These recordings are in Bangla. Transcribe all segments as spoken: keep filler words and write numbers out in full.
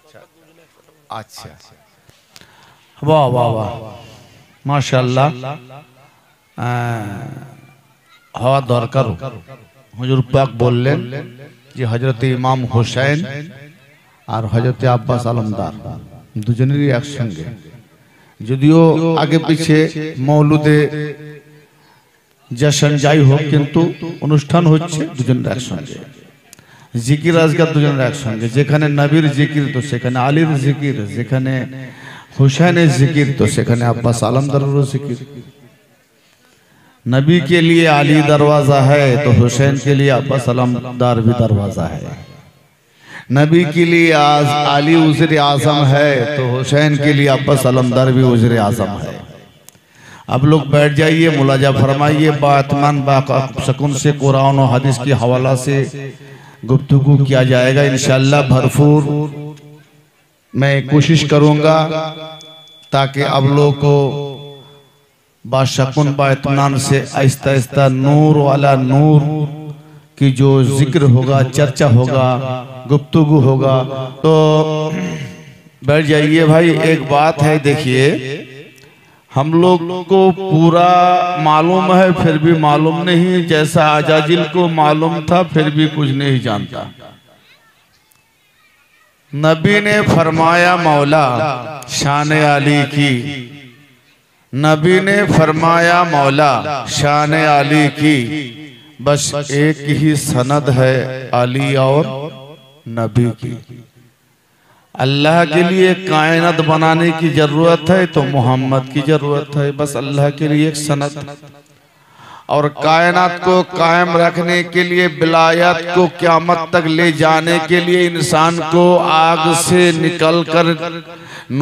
अच्छा वाह वाह वाह माशाल्लाह हवा दरकार हुजूर पाक बोलें जी हजरत इमाम हुसैन और हजरत अब्बास आलमदार दुजनेरই একসঙ্গে যদিও आगे पीछे मौलुदे जशन जाई हो किंतु अनुष्ठान হচ্ছে দুজনের একসঙ্গে जिकिर आजकल দুজনের একসঙ্গে যেখানে নবীর जिकिर तो সেখানে আলীর जिकिर যেখানে हुसैनेर जिकिर तो সেখানে अब्बास आलमदाরের जिकिर नबी के लिए अली दरवाजा है तो हुसैन के लिए अब्बास आलमदार भी दरवाजा है नबी के लिए अली उज़र आज़म है तो हुसैन के लिए अब्बास आलमदार भी उज़र आज़म है। अब लोग बैठ जाइए मुलाजा फरमाइए बातमान बाकून से कुरान और हदीस के हवाला से गुफ्तगू किया जाएगा इंशाअल्लाह भरपूर। मैं कोशिश करूँगा ताकि अब लोग को बाशकुन बातमान से आहिस्ता आहिस्ता नूर वाला नूर कि जो जिक्र होगा चर्चा होगा गुफ्तगू होगा तो बैठ जाइए भाई। एक बात है देखिए हम लोग को पूरा मालूम है फिर भी मालूम नहीं, जैसा आजाजिल को मालूम था फिर भी कुछ नहीं जानता। नबी ने फरमाया मौला शान अली की, नबी ने फरमाया मौला शान अली की, बस, बस एक ही सनद है अली और नबी की। अल्लाह के लिए कायनात बनाने की जरूरत है तो मोहम्मद की जरूरत है, बस अल्लाह के लिए एक सनद। और कायनात को कायम रखने के लिए विलायत को क़यामत तक ले जाने के लिए इंसान को आग से निकलकर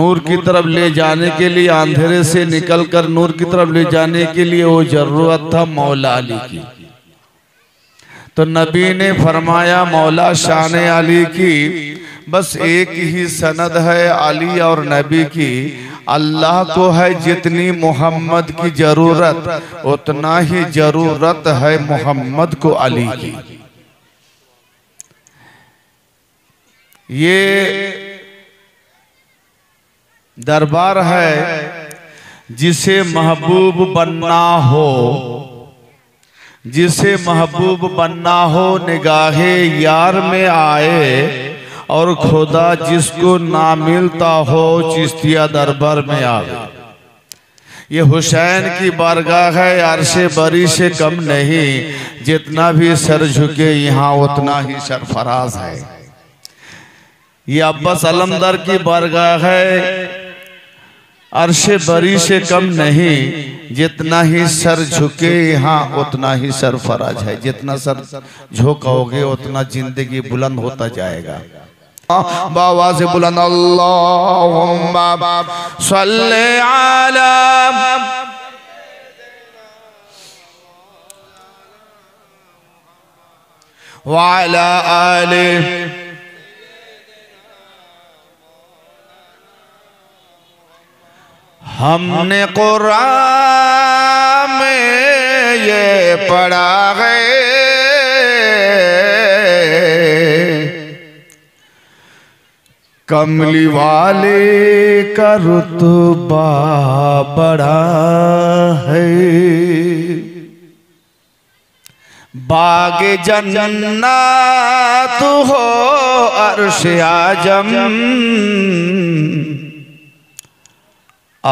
नूर की तरफ ले जाने के लिए अंधेरे से निकलकर नूर की तरफ ले जाने के लिए वो जरूरत था मौला अली की। तो नबी ने फरमाया मौला शान अली की, बस एक ही सनद है अली और नबी की। अल्लाह को है जितनी मोहम्मद की जरूरत उतना ही जरूरत है मोहम्मद को अली की। ये दरबार है जिसे महबूब बनना हो, जिसे महबूब बनना हो निगाहे यार में आए और खुदा जिसको ना मिलता हो चिश्तिया दरबार में आए। ये हुसैन की बारगाह है अरशे बरी से कम नहीं, जितना भी सर झुके यहाँ उतना ही सरफराज है। ये अब्बास आलमदार की बारगाह है अर्शे बरी से कम नहीं, जितना ही सर झुके यहाँ उतना ही सरफराज है। जितना सर झुकाओगे उतना जिंदगी बुलंद होता जाएगा। बाबा से बुलंद अल्लाहुम्मा सल्ले अला व अला आले हमने कुरान में ये पढ़ा है कमली वाले का रुतबा बड़ा है, बाग जन्नत हो अर्श आजम।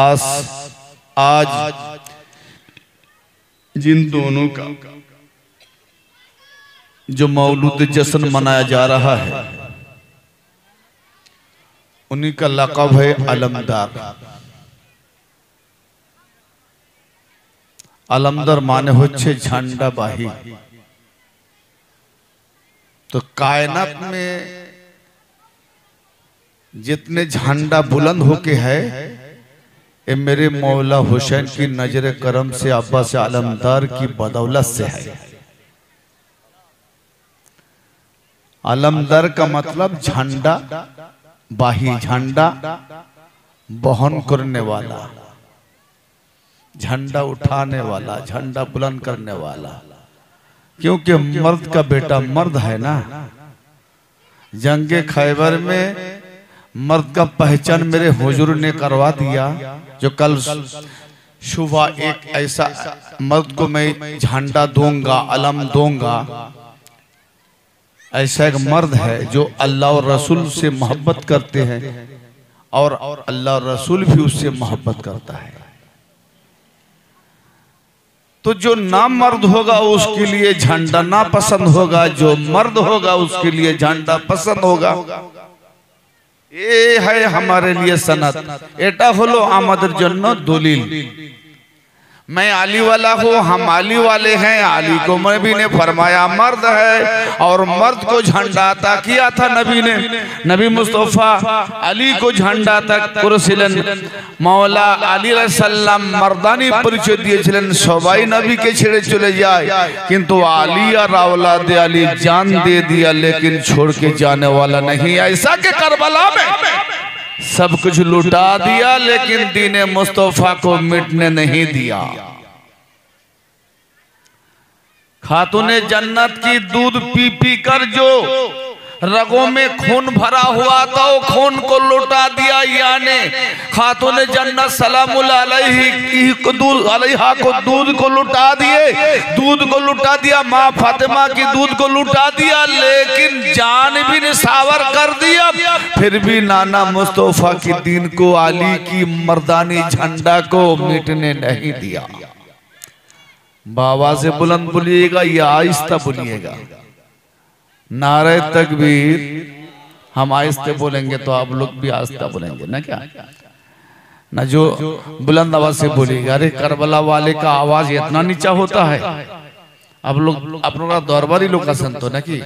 आज, आज आज जिन दोनों का जो मौलूद जश्न मनाया जा रहा है उन्हीं का लक़ब है आलमदार। आलमदार माने होच्छे झंडा बाही। तो कायनात में जितने झंडा बुलंद होके है ए मेरे मौला हुसैन की नजर करम से अब्बास आलमदार की बदौलत से है। आलमदार का मतलब झंडा बाही, झंडा बहन करने वाला, झंडा उठाने वाला, झंडा बुलंद करने वाला। क्योंकि मर्द का बेटा मर्द है ना। जंगे खैबर में मर्द का पहचान मेरे हुजूर ने करवा दिया। जो कल सुबह एक ऐसा मर्द को मैं झंडा दूंगा, अलम दूंगा, ऐसा एक मर्द है जो अल्लाह और रसूल से मोहब्बत करते हैं और अल्लाह रसूल भी उससे मोहब्बत करता है। तो जो ना मर्द होगा उसके लिए झंडा ना पसंद होगा, जो मर्द होगा उसके लिए झंडा पसंद होगा। ये है हमारे लिए सनत। एटा हलो आमादेर जन्नो दलील। मैं आली वाला हूँ, हम आली वाले हैं। आली को नबी ने फरमाया मर्द है और मर्द को झंडा अता किया था नबी ने। नबी मुस्तफ़ा अली को झंडा अता करेছিলেন। मौला अली अलैहिस्सलाम मर्दानी परिचय दिएছিলেন। सबाई नबी के छेड़े चले जाए किंतु आली और औलाद अली जान दे दिया, लेकिन छोड़ के जाने वाला नहीं। ऐसा के करबला में सब कुछ लुटा दिया लेकिन दीने मुस्तफा को मिटने नहीं दिया। खातूने जन्नत की दूध पी पी कर जो रगों में खून भरा हुआ था वो खून को लुटा दिया। यानी खातूने जन्नत सलामुल्लाह अलैही को दूध अलैहा को दूध को लुटा दिए, दूध को लुटा दिया। माँ फातिमा की दूध को लुटा दिया लेकिन जान भी निसावर कर दिया। फिर भी नाना मुस्तफा की दीन को, आली की मर्दानी झंडा को मिटने नहीं दिया। बाबा से बुलंद बोलिएगा या आहिस्ता बोलिएगा। नारे तकबीर। हम आहिस्ते बोलेंगे तो आप लोग भी आहिस्ता बोलेंगे ना। क्या ना जो बुलंद आवाज से बोलेगा। अरे करबला वाले का आवाज इतना नीचा होता है। आप लोग अपना दरबारी लोग का सुन तो ना कि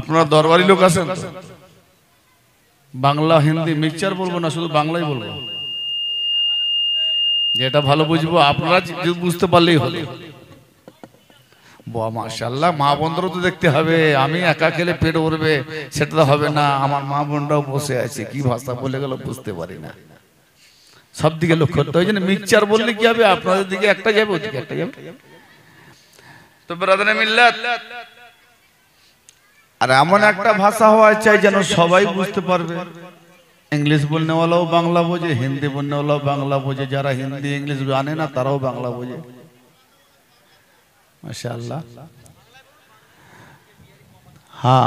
अपना दरबारी लोग का सुन तो बांग्ला हिंदी मिक्सचर बोलबो ना, শুধু বাংলাই বলবো। যেটা ভালো বুঝবো আপনারা বুঝতে পারলেই হলো। माशाल्लाह माँ बंधुरा तो देखते हमें एका खेले पेट उड़बे सेटा हबे ना। आमार माँ बंधुराओ बसे आछे कि भाषा बोले गेलो बुझते पारि ना। सब दिके लक्ष्य करते हबे। मिक्सचार बोलले कि हबे आपनादेर दिके एकटा जाबे ओदिके एकटा जाबे। तो ब्रादरे मिल्लत आर एमन एकटा भाषा हवा चाइ जेन सबाई बुझते पारबे। इंग्लिश बोलने वालाओ बांग्ला बोझे, हिंदी बोलने वालाओ बांग्ला बोझे, जारा हिंदी इंग्लिश जाने ना ताराओ बांग्ला बोझे। माशाल्लाह। हाँ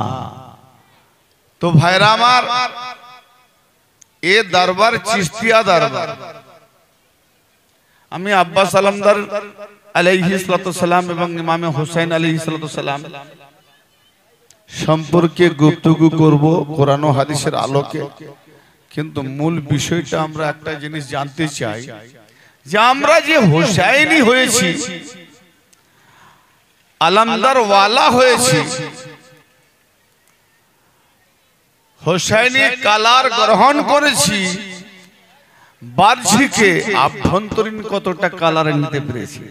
तो भाईरा मार ये दरबार चिश्तिया दरबार। हमें अब्बा सलामदार अलैहिस्सलाम एवं इमाम हुसैन अलैहिस्सलाम सम्पर्के गुप्तगु करब कुरान हादिसेर आलोके। किन्तु मूल विषयटा आमरा एकटा जिनिस जानते चाइ जे आमरा जे हुसैनी हयेछि, आलमदार वाला হয়েছি, হোসেনী কালার গ্রহণ করেছি, বাহ্যিকে আভ্যন্তরীণ কতটা কালার নিতে পেরেছি।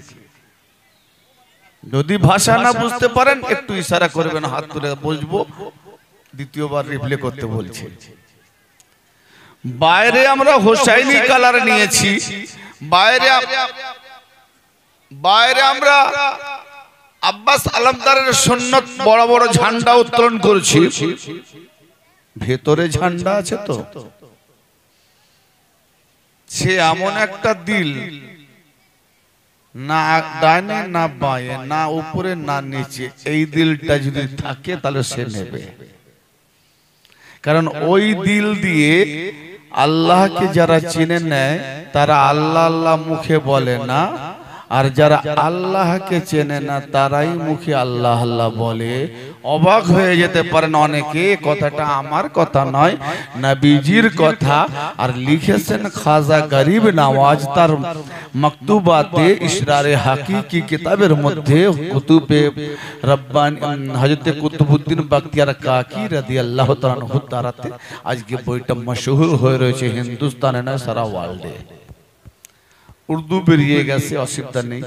যদি ভাষা না বুঝতে পারেন একটু ইশারা করবেন, হাত তুলে বুঝবো। দ্বিতীয়বার রিপ্লে করতে বলছি। বাইরে আমরা হোসেনী কালার নিয়েছি, বাইরে বাইরে আমরা अब्बास आलमदारेर सुन्नत बड़ा बड़ा झंडा उत्तोलन करेছি। ভেতরে झंडा আছে তো সে এমন একটা দিল না ডানে না বাঁয়ে না উপরে না নিচে। এই দিলটা যদি থাকে তাহলে সে নেবে। কারণ ওই দিল দিয়ে আল্লাহ কে যারা চিনে নেয় তারা আল্লাহ আল্লাহ মুখে বলে না। और जरा अल्लाह के चेने ना ताराई मुखे अल्लाह अल्लाह बोले। अबाक होये जेते पारेन अनेके। कथाटा आमार कथा नय नबीजिर कथा। और लिखेछेन खाजा गरीब नवाज तार मक्तुबाते इशरारे हकीकी किताबेर मध्य कुतुबे रब्बानी हजरत कुतुबुद्दीन बख्तियार काकी रदियाल्लाहु ताआला अन्हु ताराते आज के बोईटा मशहूर होये रयेछे हिंदुस्ताने ना सारा वार्ल्डे। उर्दू बेरिए गेছে অসুবিধা নেই,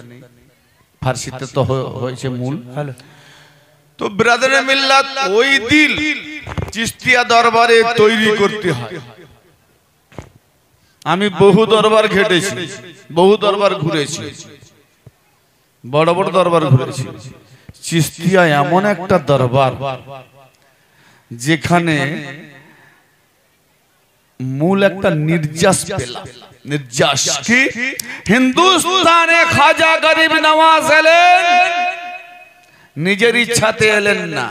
ফারসিতে তো হয়েছে মূল। তো ব্রাদারে মিল্লাত ওই দিল চিশতিয়া দরবারে তৈরি করতে হয়। আমি বহু দরবার ঘেটেছি, বহু দরবার ঘুরেছি। बड़ बड़ दरबार घुरेছি चिस्तिया এমন একটা দরবার যেখানে मूल একটা निर्जास পেলা निर्जास की हिंदुस्ताने খাজা গরিব নওয়াজ এলেন নিজের ইচ্ছাতে এলেন না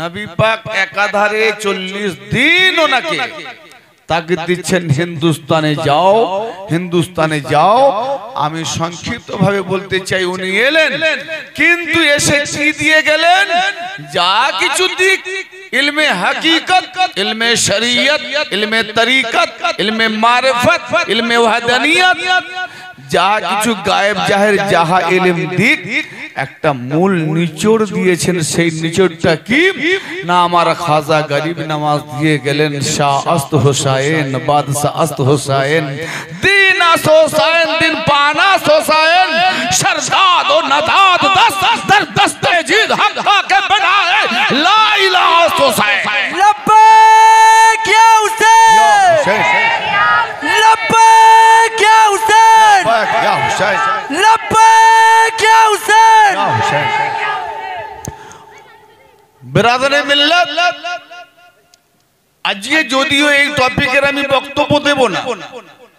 नबी पाक एकाधारे चल्लिस दिन ওনাকে ताकत দিচ্ছেন हिंदुस्ताने जाओ हिंदुस्ताने जाओ आमी संक्षिप्त भावे बोलते चाहिए उनी এলেন কিন্তু এসে কি দিয়ে গেলেন যা কিছু দিক इल्मे हकीकत इल्मे शरीयत इल्मे तरीकत इल्मे मारिफत इल्मे वहदानियत जा किछु गायब जाहिर जहा इल्म दिक एकटा मूल निचोड़ दिएछेन सेई निचोड़टा की ना आमार खाजा गरीब नवाज दिए गेलेन शाह अस्त हुसैन बादशाह अस्त हुसैन दीन अस्त हुसैन दिन पाना हुसैन शरशाद और नदाद दस दस दर दस्ते जीत हक हक बना है ला इलाहा हुसैन रब्बे क्या हुसैन रब्बे क्या हुसैन रब्बे क्या हुसैन बिरादरे मिल्लत आज ये जोदियो एक टॉपिकेर आमी बक्तव्य देब ना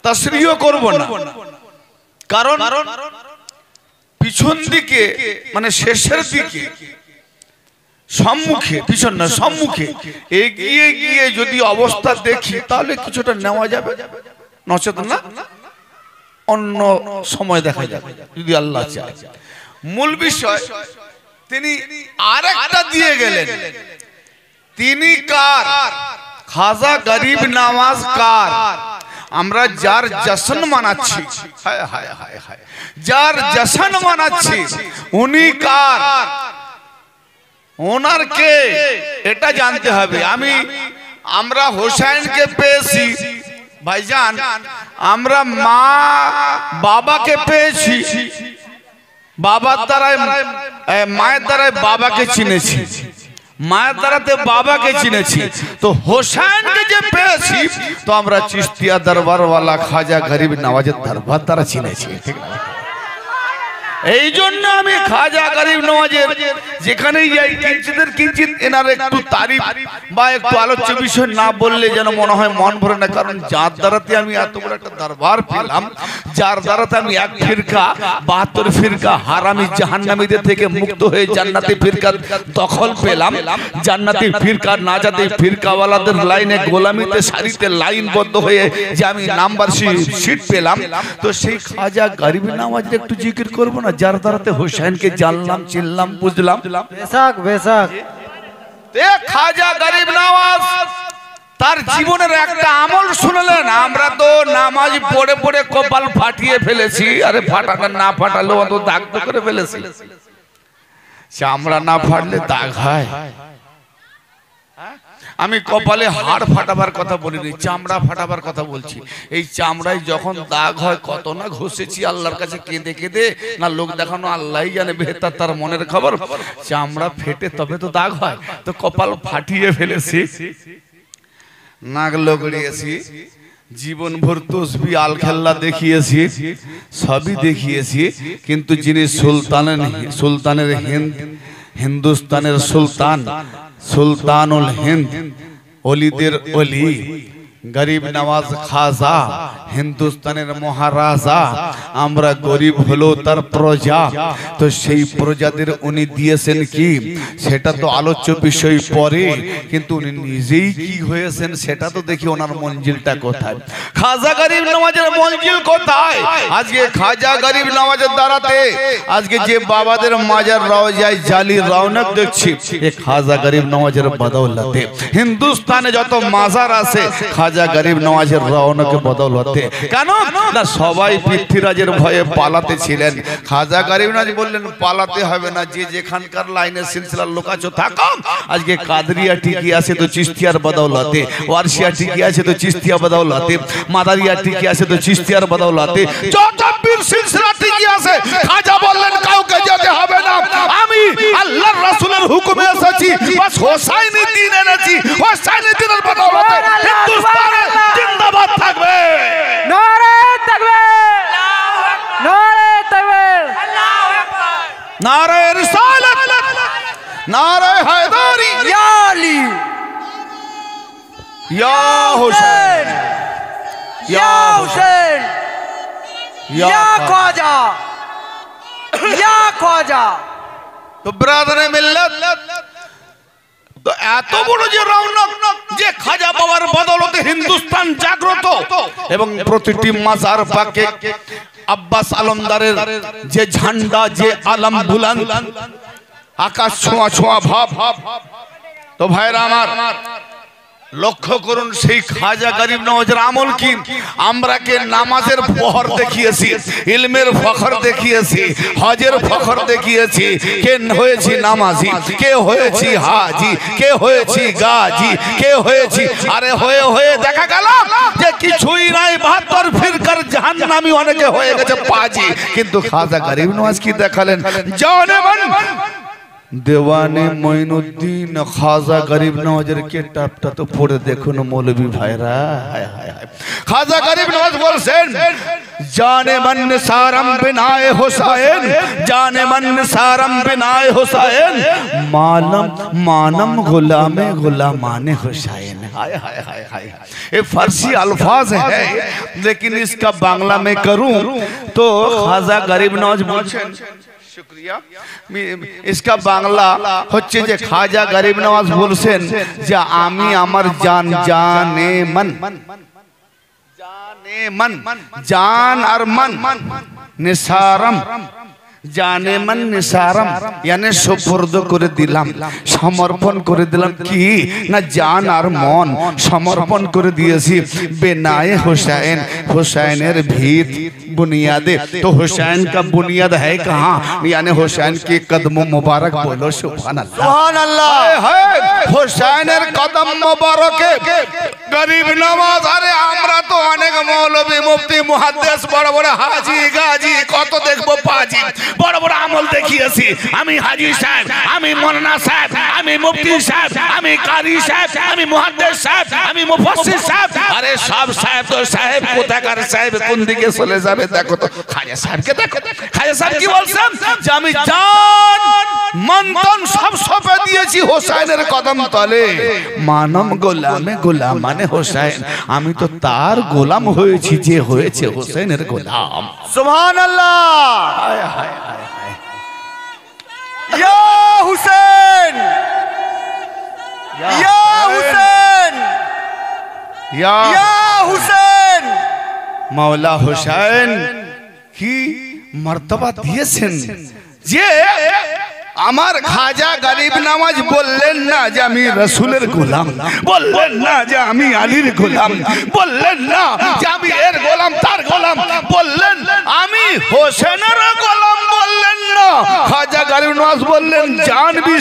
तशरीह करब ना कारण पिछन दिके माने शेषेर दिके सम्मुखे पिछन ना सम्मुखे एगिए गिए यदि अवस्था देखी ताहले किछुटा नेওয়া যাবে नचेत ना অন্য সময় দেখা যাবে যদি আল্লাহ চায় মূল বিষয় তিনি আরেকটা দিয়ে গেলেন তিনি কার খাজা গরিব নওয়াজ কার আমরা যার জশন মানাচ্ছি হায় হায় হায় হায় যার জশন মানাচ্ছি উনি কার ओनर के एटा जानते हबे आमी आमरा हुसैन के पेशी भाईजान आमरा माँ बाबा के पेशी बाबा ताराय माय ताराय बाबा के चिनेছি माय ताराते बाबा के चिनेছি तो हुसैन के जे पेशी तो आमरा चिश्तिया दरबार वाला खाजा गरीब नवाज दरबार तारा चिनेছি ठीक ना खाजा गरीब नवाजेर आलोच्य विषय ना बोलले जेन मने हय मन भरे ना कारण जार द्वाराते आमी एत बड़ एकटा दरबार पेलाम जार द्वाराते आमी एक फिरका बाहत्तर फिरका हारामी जहन्नामीदेर थेके मुक्त हये जान्नाती फिरका दखल पेलाम जान्नाती फिरका नाजाती फिरकावालादेर लाइने गोलामीते सारिते लाइनबद्ध हये जे आमी नाम्बार सीट पेलाम तो सेई खाजा गरीब नवाजेर एकटु जिकिर करब ना जार द्वाराते हुसैन के जानलाम चिल्लाम बुझलाम बेशाक बेशाक ते खाजा गरीब नवाज तार जीवनेर एकटा আমল শুনলেন আমরা তো নামাজ পড়ে পড়ে কপাল ফাটিয়ে ফেলেছি আরে ফাটানো না ফাটালো অত দাগ তো করে ফেলেছি চামড়া না ফাটলে দাগ হয় আমি কপালে হাড় ফাটাবার কথা বলিনি চামড়া ফাটাবার কথা বলছি এই চামড়ায় যখন দাগ হয় কত না ঘষেছি আল্লাহর কাছে কেঁদে কেঁদে না লোক দেখানো আল্লাহই জানে বেহতার তার মনের খবর চামড়া ফেটে তবে তো দাগ হয় তো কপাল ফাটিয়ে ফেলেছি নাক লগড়িয়েছি जीवन भर तस्बी आल खेला देखिए सभी देखिए किन्तु जिन्हें सुल्तान सुल्तान हिंद हिंदुस्तान सुल्तान सुल्तानुल हिंद ओलिदेर ओली गरीब नवाज खाजा हिंदुस्तानेर महाराजा आम्रा गरीब हलो तार प्रजा तो सेई प्रजादेर उनी दिएछेन कि सेटा तो आलोच्य विषय परे किन्तु उनी निजेई कि हयेछेन सेटा तो देखि ओनार मंजिलटा कोथाय खाजा गरीब नवाजेर मंजिल कोथाय आजके खाजा गरीब नवाजेर दाराते आजके जे बाबादेर माजार रौजाय जाली रौनक देखछि ए खाजा गरीब नवाजेर बदौलते हिंदुस्ताने जत माजार आछे खाजा गरीब नवाजेर रौनक बदौलते कारण ना सबाई पृथ्वीराजेर भये पालाते छिलेन खाजा गरीब नवाज बोललेन पालाते हबे ना जे जेखानकार लाइने सिलसिला लोकाचो थाको आजके कादरिया टिके आछे तो चिश्तियार बदौलते वारसिया टिके आछे तो चिश्तिया बदौलते मादारिया टिके आछे तो चिश्तियार बदौलते जत पीर सिलसिला टिके आछे खाजा बोललेन काउके जेते हबे ना आमी अल्लाहर रसूलेर हुकुमे आছি बस হোসাইনি দিন এনেছি হোসাইনি দিনের বদৌলতে हिंदुस्तान जिंदाबाद तकबीर नारे तकबीर अल्लाह हु नारे नारे रिसालत, नारे हैदरी, या अली, या हुसैन, या हुसैन, या ख्वाजा, या ख्वाजा। तो ब्रदर मिल्लत तो एतो बड़ो जे रौनक जे खाजा बाবার बदौलতে हिंदुस्तान जागृत এবং প্রতিটি মাজার পাকে আব্বাস আলমদারের যে ঝান্ডা যে আলম বুলান আকাশ ছোঁয়া ছোঁয়া ভাব। তো ভাইরা আমার লক্ষ্য করুন সেই খাজা গরিব নওয়াজের আমল কি আমরা কে নামাজের ফখর দেখিয়েছি, ইলমের ফখর দেখিয়েছি, হজের ফখর দেখিয়েছি। কে হয়েছি নামাজি, কে হয়েছি হাজি, কে হয়েছি গাজি, কে হয়েছি। আরে হয়ে হয়ে দেখা গেল যে কিছুই নাই, বাহাত্তর ফিরকার জাহান্নামী অনেকে হয়ে গেছে পাজি। কিন্তু খাজা গরিব নওয়াজ কি দেখালেন জানে মন देवाने मोइनुद्दीन खाजा गरीब नवाजर के टापटा तो पड़े देखुन मौलवी भाईरा। हाय हाय हाय खाजा गरीब नवाज बोलছেন जाने मन सारम बिनाए हुसैन, जाने मन सारम बिनाए हुसैन, मालम मानम गुलामे गुलामाने हुसैन। हाय हाय हाय हाय ये फारसी अल्फाज है लेकिन इसका बांग्ला में करूं तो खाजा गरीब नवाज बोलছেন शुक्रिया इसका बांग्ला হচ্ছে যে খাজা গরিব নওয়াজ বলছেন যে আমি আমার জান জানে মন জানে মন জান আর মন নিসারম জানে মন নিসারম यानी সুপর্দ করে দিলাম সমর্পণ করে দিলাম কি না জান আর মন সমর্পণ করে দিয়েছি বেনায়ে হুসাইন হুসাইনের ভিত बुनियाद। तो हुसैन का बुनियाद है कहाँ यानी हुसैन के कदमों मुबारक बोलो सुभान अल्लाह। हुसैन के कदम मुबारक गरीब नवाज अरे हमरा तो अनेक मौलवी मुफ्ती मुहद्दिस बड़ बड़ हाजी गाजी कत देखबो पाजी बड़ बड़ আমল দেখিয়েছি আমি হাজি সাহেব আমি মওলানা সাহেব আমি মুফতি সাহেব আমি কারি সাহেব আমি মুহাদ্দিস সাহেব আমি মুফাসসির সাহেব अरे सब साहेब तो साहेब কোথাকার साहेब কোন দিকে চলে যাবে देखो तो खाजा साहब के देखो खाजा साहब की बोलছেন যে আমি জান মন তন সব সপে দিয়েছি হোসেনের কদম তলে মানম গোলামে গোলাম মানে হোসেন আমি তো তার গোলাম হয়েছি যে হয়েছে হোসেনের গোলাম। সুবহানাল্লাহ হায় হায় হায় ইয়া হোসেন ইয়া হোসেন ইয়া হোসেন मौला हुसैन की मर्तबा दिए जे আমার খাজা গরিব নওয়াজ বললেন না যে আমি রাসূলের গোলাম, বললেন না যে আমি আলীর গোলাম, বললেন না যে আমি এর গোলাম তার গোলাম, বললেন আমি হোসেনের গোলাম, বললেন না। খাজা গরিব নওয়াজ বললেন जान भी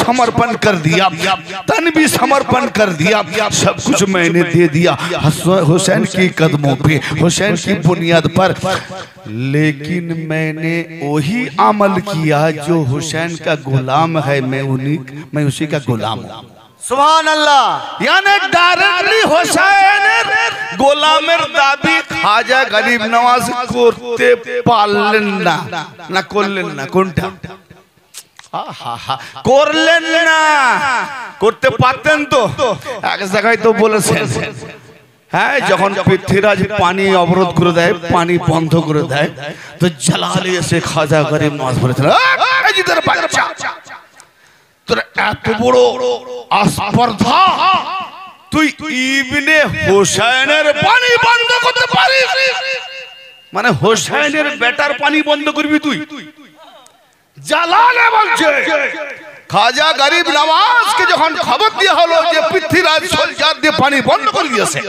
समर्पण कर दिया, तन भी समर्पण कर दिया, सब कुछ मैंने दे दिया हुसैन के कदमों पे, हुसैन की बुनियाद पर। लेकिन मैंने वही अमल किया जो हुसैन का गुलाम है, मैं उन्हीं मैं उसी का गुलाम हूँ। सुभान अल्लाह यानी डायरेक्टली हुसैन গোলামের দাবি খাজা গরিব নওয়াজ করতে পারলেন না, না করলেন না। কোনটা করলেন না, করতে পারতেন তো। এক জায়গায় তো বলেছেন হ্যাঁ যখন পৃথ্বীরাজ পানি অবরোধ করে দেয়, পানি বন্ধ করে দেয়, তো জালালে এসে খাজা গরিব নওয়াজ বলেছিল जिधर बच्चा तो एत बड़ो अस्पर्धा तुई इब्ने हुसैनेर पानी बंद करते पारिस माने हुसैनेर बेटार पानी बंद करबी तुई জালালে বলছে। খাজা গরিব নওয়াজ के যখন খবর দেয়া হলো যে পৃথ্বীরাজ সোলজার দিয়ে পানি বন্ধ করে দিয়েছে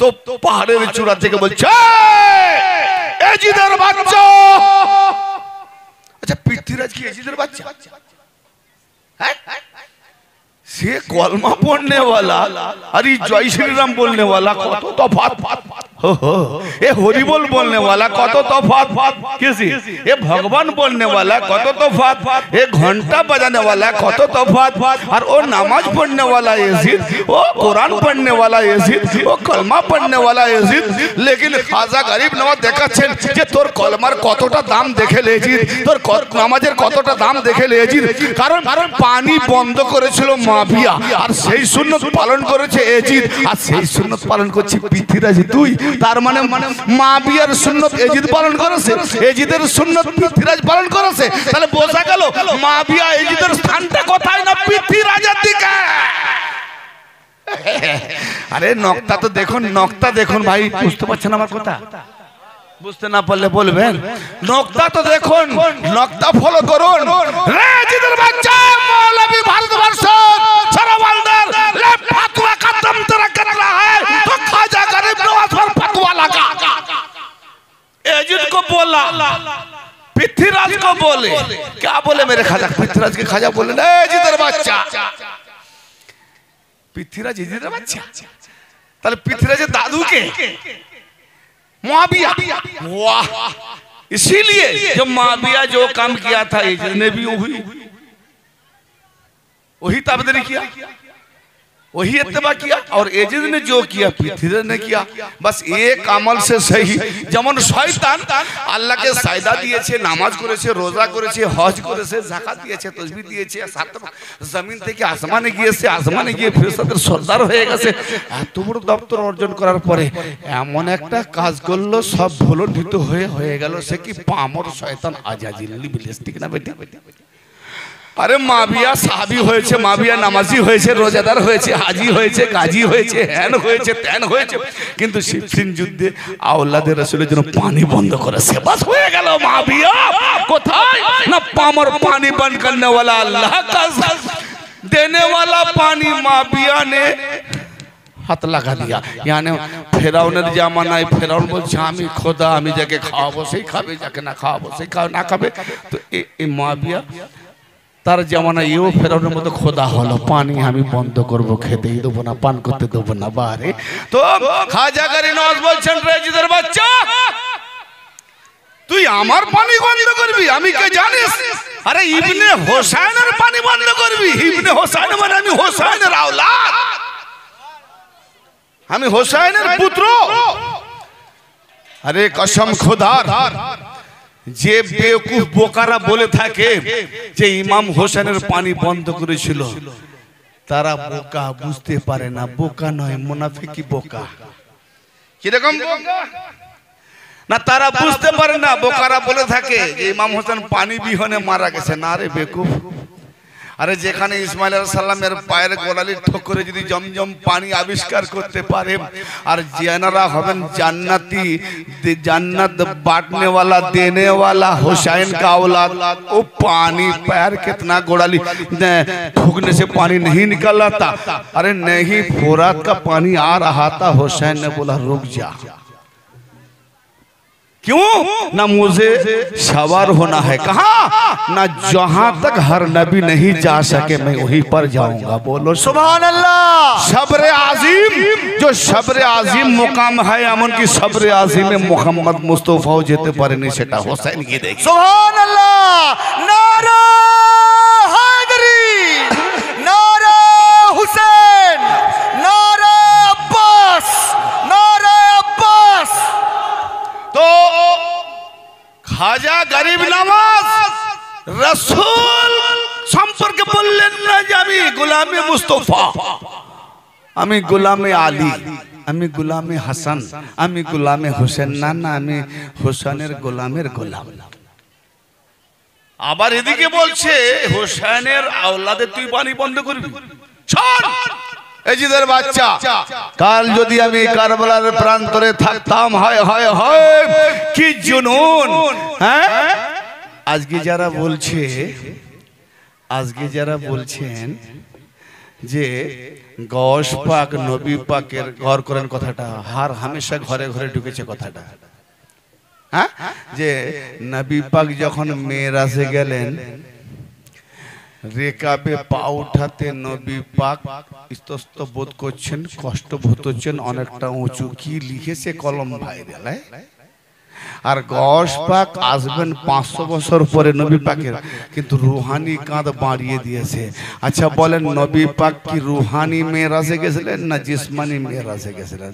তো পাহাড়ের চূড়া থেকে বলছে এ জিদার বাচ্চা। अच्छा पृथ्वीराज की ऐसी बच्चा से कलमा पढ़ने वाला अरे जय श्री राम बोलने वाला को तो बात बात बात हो हो ये होरी बोल बोलने वाला कत तफात किसी, ये भगवान बोलने वाला कत तफात, ये घंटा बजाने वाला कत तफात, और वो नमाज पढ़ने वाला यजीद, वो कुरान पढ़ने वाला यजीद, वो कलमा पढ़ने वाला यजीद। लेकिन खाजा गरीब नवाज देखाচ্ছেন যে তোর কলমার কতটা দাম দেখে লেজিদ, তোর নামাজের কতটা দাম দেখে লেজিদ। কারণ পানি বন্ধ করেছিল মাফিয়া, আর সেই সুন্নাত পালন করেছে এজিদ, আর সেই সুন্নাত পালন করছে পৃথিরাজ তুই। তার মানে মাবিয়ার সুন্নাত এজিদ পালন করেছে, এজিদের সুন্নাত পৃথিরাজ পালন করেছে। তাহলে বোঝা গেল মাবিয়া এজিদের স্থানটা কোথায়, না পৃথিরাজের দিকে। আরে নকতা তো দেখুন, নকতা দেখুন ভাই, বুঝতে পারছেন আমার কথা? বুঝতে না পারলে বলবেন, নকতা তো দেখুন, নকতা ফলো করুন। রে এজিদের বাচ্চা মৌলভী ভারতবর্ষ সরওয়ালদার রে ফতোয়া কদম তরা কর रहा है तो খাজা গরিব নওয়াজ पर फतवा लगा। एजिद को बोला, पृथ्वीराज को बोले, क्या बोले मेरे खाजा? पृथ्वीराज के खाजा बोले रे एजिদের বাচ্চা, पृथ्वीराज एजिদের বাচ্চা। তাহলে পৃথ্বীরাজের দাদু কে? मुआविया। वाह, इसीलिए जो मुआविया जो काम किया था एजिद ने भी वही वही ताबदरी किया, वही इत्तबा किया। और एजिद ने जो किया पृथ्वीराज ने किया। बस एक अमल से सही, जमन शैतान अल्लाह के सायदा दिए, नमाज करे, रोजा करे, हज करे, ज़कात दिए, तस्बीह दिए, जमीन थेके आसमाने गिये, आसमाने गिये फिरिस्तादेर सरदार हये गेछे। एत बड़ो दफ्तर अर्जन करार परे एमन एकटा काज करलो, सब भुलंडित हये हये गेलो से कि पामर शैतान आजाजिल इबलीस। ठीक ना बेटा? अरे माविया साहबी होएचे, माविया नमाजी होएचे, रोजादार होएचे, हाजी होएचे, काजी होएचे, हैन होएचे, तैन होएचे, किंतु सिफिन युद्धे औलादे रसूलेर जन्य पानी बंद करेछे। बस होये गेल माविया कोथाय, ना पामर पानी बंद करने वाला अल्लाह का देने वाला पानी माविया ने हाथ लगा दिया। यानी फेराउनेर जमाना है, फेराउन बोलছে আমি খোদা, আমি যাকে খাওয়াবো সেই খাবে, যাকে না খাওয়াবো সেই খাও না খাবে। तो ए माविया तार जमाना ये फेराउन मत खोदा हलो, पानी हमें बंद करब, खेते ही देव ना, पान करते देव ना। बारे तो खाजा गरीब नवाज बोलছেন रे এজিদের বাচ্চা, তুই আমার পানি বন্ধ করবি, আমি কে জানিস? আরে ইবনে হোসাইনের পানি বন্ধ করবি। ইবনে হোসাইন মানে আমি হোসাইনের আওলাদ, আমি হোসাইনের পুত্র। আরে কসম খোদার, যে বেকুফ বোকারা বলে থাকে যে ইমাম হোসেনের পানি বন্ধ করেছিল, তারা বোকা, বুঝতে পারে না। বোকা নয়, মুনাফিকি বোকা। কি রকম বোকা না, তারা বুঝতে পারে না। বোকারা বলে থাকে যে ইমাম হোসেন পানি বিহনে মারা গেছে। না রে বেকুফ, अरे जेखाने इस्माइल अलैहिस्सलामेर पायर गोलाली ठोकरे यदि जमजम पानी आविष्कार करते पारे, और जेनारा हबेन जान्नती, जन्नत बांटने वाला, देने वाला हुसैन का औलाद, वो पानी पैर कितना गोलाली ठोकने से पानी नहीं निकल रहा था। अरे नहीं, फुरात का पानी आ रहा था। हुसैन ने बोला रुक जा, क्यों ना मुझे सवार होना है। कहा ना, जहां तक हर नबी नहीं जा सके मैं वहीं पर जाऊंगा। बोलो सुभान अल्लाह। सब्र आजीम, जो सब्र आजीम मुकाम है, अमन की सब्र आजीम में मोहम्मद मुस्तफाओ जेते पारे नहीं सेटा हुसैन की देखी। सुभान अल्लाह। नारा हैदरी, नारा हुसैन, नारा अब्बास, नारा अब्बास। तो खाजा गरीब नवाज रसूल सम्पर्के बोलें ना जे आमी गुलामे मुस्तफा, आमी गुलामे आली, आमी गुलामे हसन, आमी गुलामे हुसैन। ना ना, आमी हुसैनेर गुलामेर गुलाम। आबार एदिके बोलছে हुसैनेर औलादे तुई पानी बंद करबি। ছাড় এজিদের বাচ্চা, কাল যদি আমি কারবালার প্রান্তরে থাকতাম, হায় হায় হায় কি জুনুন। হ্যাঁ, আজকে যারা বলছে, আজকে যারা বলছেন যে গশ পাক নবী পাকের ঘর করেন, কথাটা হার হামেশা ঘরে ঘরে ঢুকেছে কথাটা। হ্যাঁ, যে নবী পাক যখন মেরাজে গেলেন, रेकाबे पा उठाते नबी पाक इस्तस्त बोध করছেন কষ্ট ভূত হচ্ছেন অনেকটা উঁচু কি লিখেছে কলম ভাইরাল আর গশ পাক আসবেন पाँच सौ বছর পরে নবী পাকের কিন্তু রূহানি কাঁধ বাড়িয়ে দিয়েছে। আচ্ছা বলেন নবী পাক কি রূহানি মেরাজে গেছিলেন না জিসমানি মেরাজে গেছিলেন?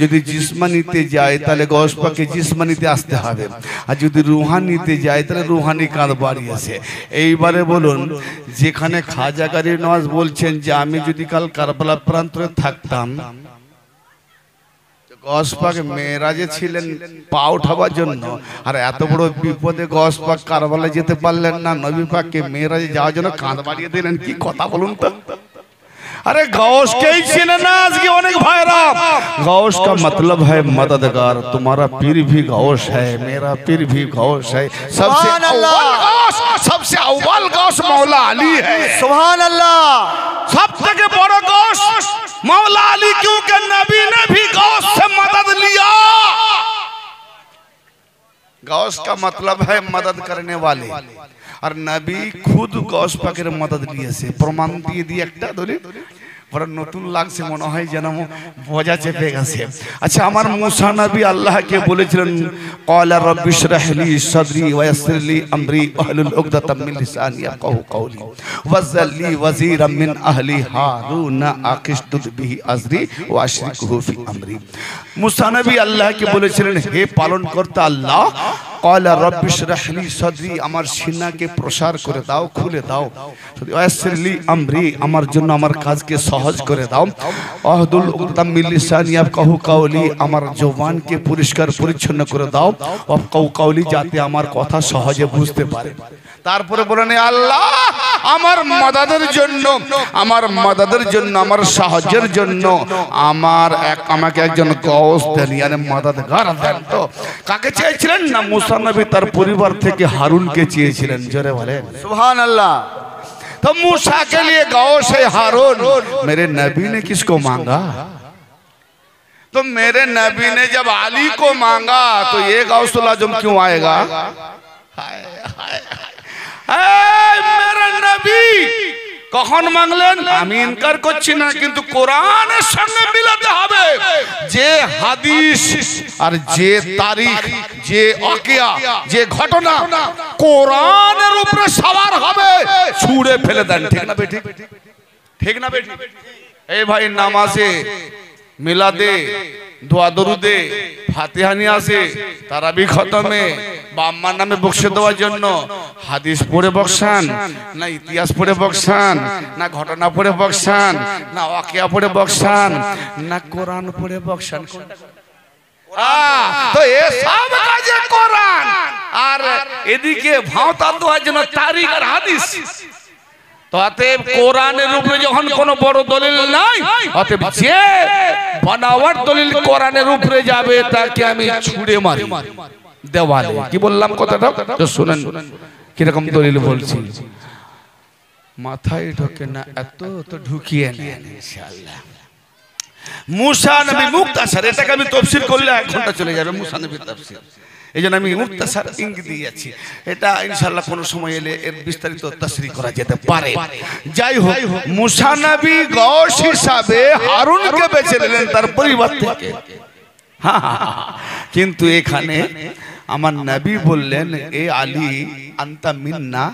যদি জিসমানিতে যায় তাহলে গশ পাককে জিসমানিতে আসতে হবে আর যদি রূহানিতে যায় তাহলে রূহানি কাঁধ বাড়িয়েছে। এইবারে বলুন যেখানে খাজা গারি নওয়াজ বলছেন যে আমি যদি কাল কারবালা প্রান্তরে থাকতাম गश पाक मेराजे छिलेन पा उठाबार जन्य आर एत बड़ विपदे गश पाक कारबाला जेते पारलेन ना नबी पाक के मेराजे जाओयार जन्य कांध बाड़िये दिलेन कि कथा बोलुन तो। अरे गौश के ही चीने ना आज की अनेक भाईरा गौश का मतलब है मददगार। तुम्हारा पीर भी गौश है मेरा पीर भी गौश है सबसे अव्वल गौश सबसे अव्वल गौश मौला अली है सुभान अल्लाह सबसे के बड़ा गौश मौला अली क्योंकि नबी ने भी गौश से मदद लिया। गौश का मतलब है मदद करने वाले और नबी खुद गौश पाकेर मदद लिए से प्रमाण दिए दिए एकटा धरे বড় নতুন লাগছে মনে হয় যেন বোঝা চেপে গেছে। আচ্ছা আমার মুসা নবী আল্লাহকে বলেছিলেন ক্বালা রাব্বি ইশরাহ লি সাদরি ওয়া ইয়াসসির লি আমরি ওয়াহলুল উকদাতাম মিন লিসানি ইয়াফকাহু কওলি ওয়াজআল লি ওয়াজিরাম মিন আহলি হারুন আকিশদুদ বিহি আজরি ওয়া আশরিকহু ফি আমরি। মুসা নবী আল্লাহকে বলেছিলেন হে পালনকর্তা আল্লাহ ক্বালা রাব্বি ইশরাহ লি সাদরি আমার সিনাকে প্রসার করে দাও খুলে দাও ওয়া ইয়াসসির লি আমরি আমার জন্য আমার কাজকে हज करे दाओ अहदुल उकदाम मिन लिसानी याफकाहु कौली आमार जोबान के पुरस्कार परिच्छन्न करे दाओ याफकाहु कौली जाते आमार कथा सहजे बुझते पारे। তারপরে বলেন আল্লাহ আমার মদদের জন্য আমার মদদের জন্য আমার সাহায্যের জন্য আমার এক আমাকে একজন গওস দেন মানে মদদগার দেন। তো কাকে চেয়েছিলেন না মুসা নবী তার পরিবার থেকে হারুনকে চেয়েছিলেন জোরে বলেন সুবহানাল্লাহ। तो मूसा के लिए गौश है हारून मेरे नबी ने किसको मांगा? तो मेरे नबी ने जब अली को मांगा तो ये गौसुल आजम क्यों आएगा? हाय हाय हाय मेरे नबी কখন মানলেন আমি ইনকার করছি না কিন্তু কোরআনের সঙ্গে মিলাতে হবে যে হাদিস আর যে তারিখ যে ওয়াকিয়া যে ঘটনা কোরআনের উপরে সওয়ার হবে ছুঁড়ে ফেলে দেন ঠিক না বেঠিক ঠিক না বেঠিক। এই ভাই নামাজে মিলাদে দোয়া দরুদে ফাতিহা নিয়ে আসে তারাবি খতমে বাম্মার নামে বক্সে দেওয়ার জন্য হাদিস পড়ে বক্সান না ইতিহাস পড়ে বক্সান না ঘটনা পড়ে বক্সান না ওয়াকিয়া পড়ে বক্সান না কোরআন পড়ে বক্সান तो ये सब काजे কোরআন আর এদিকে ভাওতা দেওয়ার জন্য তারিখ আর হাদিস। অতএব কোরআনের উপরে যখন কোনো বড় দলিল নাই অতএব যে বানাওয়ার দলিল কোরআনের উপরে যাবে তাকে আমি ছুঁড়ে মারি দেওয়ালে। কি বললাম কথাটা তো শুনেন কিরকম দলিল বলছি মাথায় ঢোকে না এত তো ঢুকিয়ে নেন ইনশাআল্লাহ। মুসা নবী মুক্তাসার এটাকে আমি তাফসীর করলে এক ঘন্টা চলে যাবে মুসা নবীর তাফসীর এজন্য আমি মুক্তাসার ইঙ্গিত দিয়ে যাচ্ছি এটা ইনশাআল্লাহ কোন সময় এলে এর বিস্তারিত তাসরিহ করা যেতে পারে। যাই হোক মুসা নবী গওস হিসাবে হারুনকে বেছে নিলেন তার পরিবার থেকে কিন্তু এখানে আমার নবী বললেন এ আলী আনতা মিন্না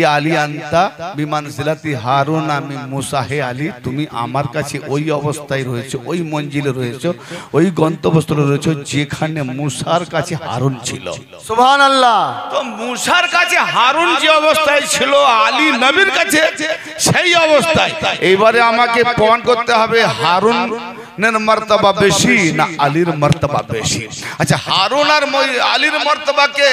ই আলী আনতা বিমানজিলাতি হারুন আমি মুসা হে আলী তুমি আমার কাছে ওই অবস্থায় রয়েছে ওই মঞ্জিলে রয়েছে ওই গন্তব্যস্থলে রয়েছে যেখানে মুসার কাছে হারুন ছিল সুবহানাল্লাহ। তো মুসার কাছে হারুন যে অবস্থায় ছিল আলী নবীর কাছে সেই অবস্থায় এবারে আমাকে প্রমাণ করতে হবে হারুন मर्तबा बेशी ना आलिर मर्तबा बेशी। अच्छा हारून और आलिर मर्तबा के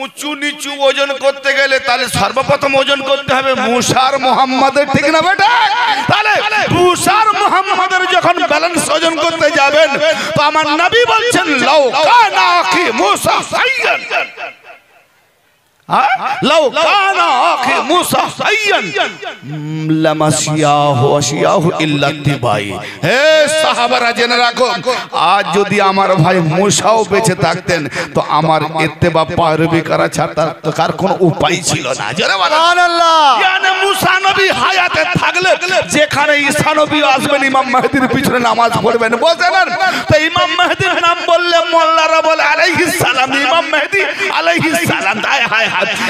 ऊंचू नीचू ओजन करते गले ताले सर्वप्रथम ओजन करते हबे मुसार मुहम्मदेर ठीक ना बेटा ताले मुसार मुहम्मदेर যখন ব্যালেন্স ওজন করতে যাবেন তো আমার নবী বলেন লাউ কানা আখি মুসা সাইয়্যিদ लव काना आखिर मूसा नाम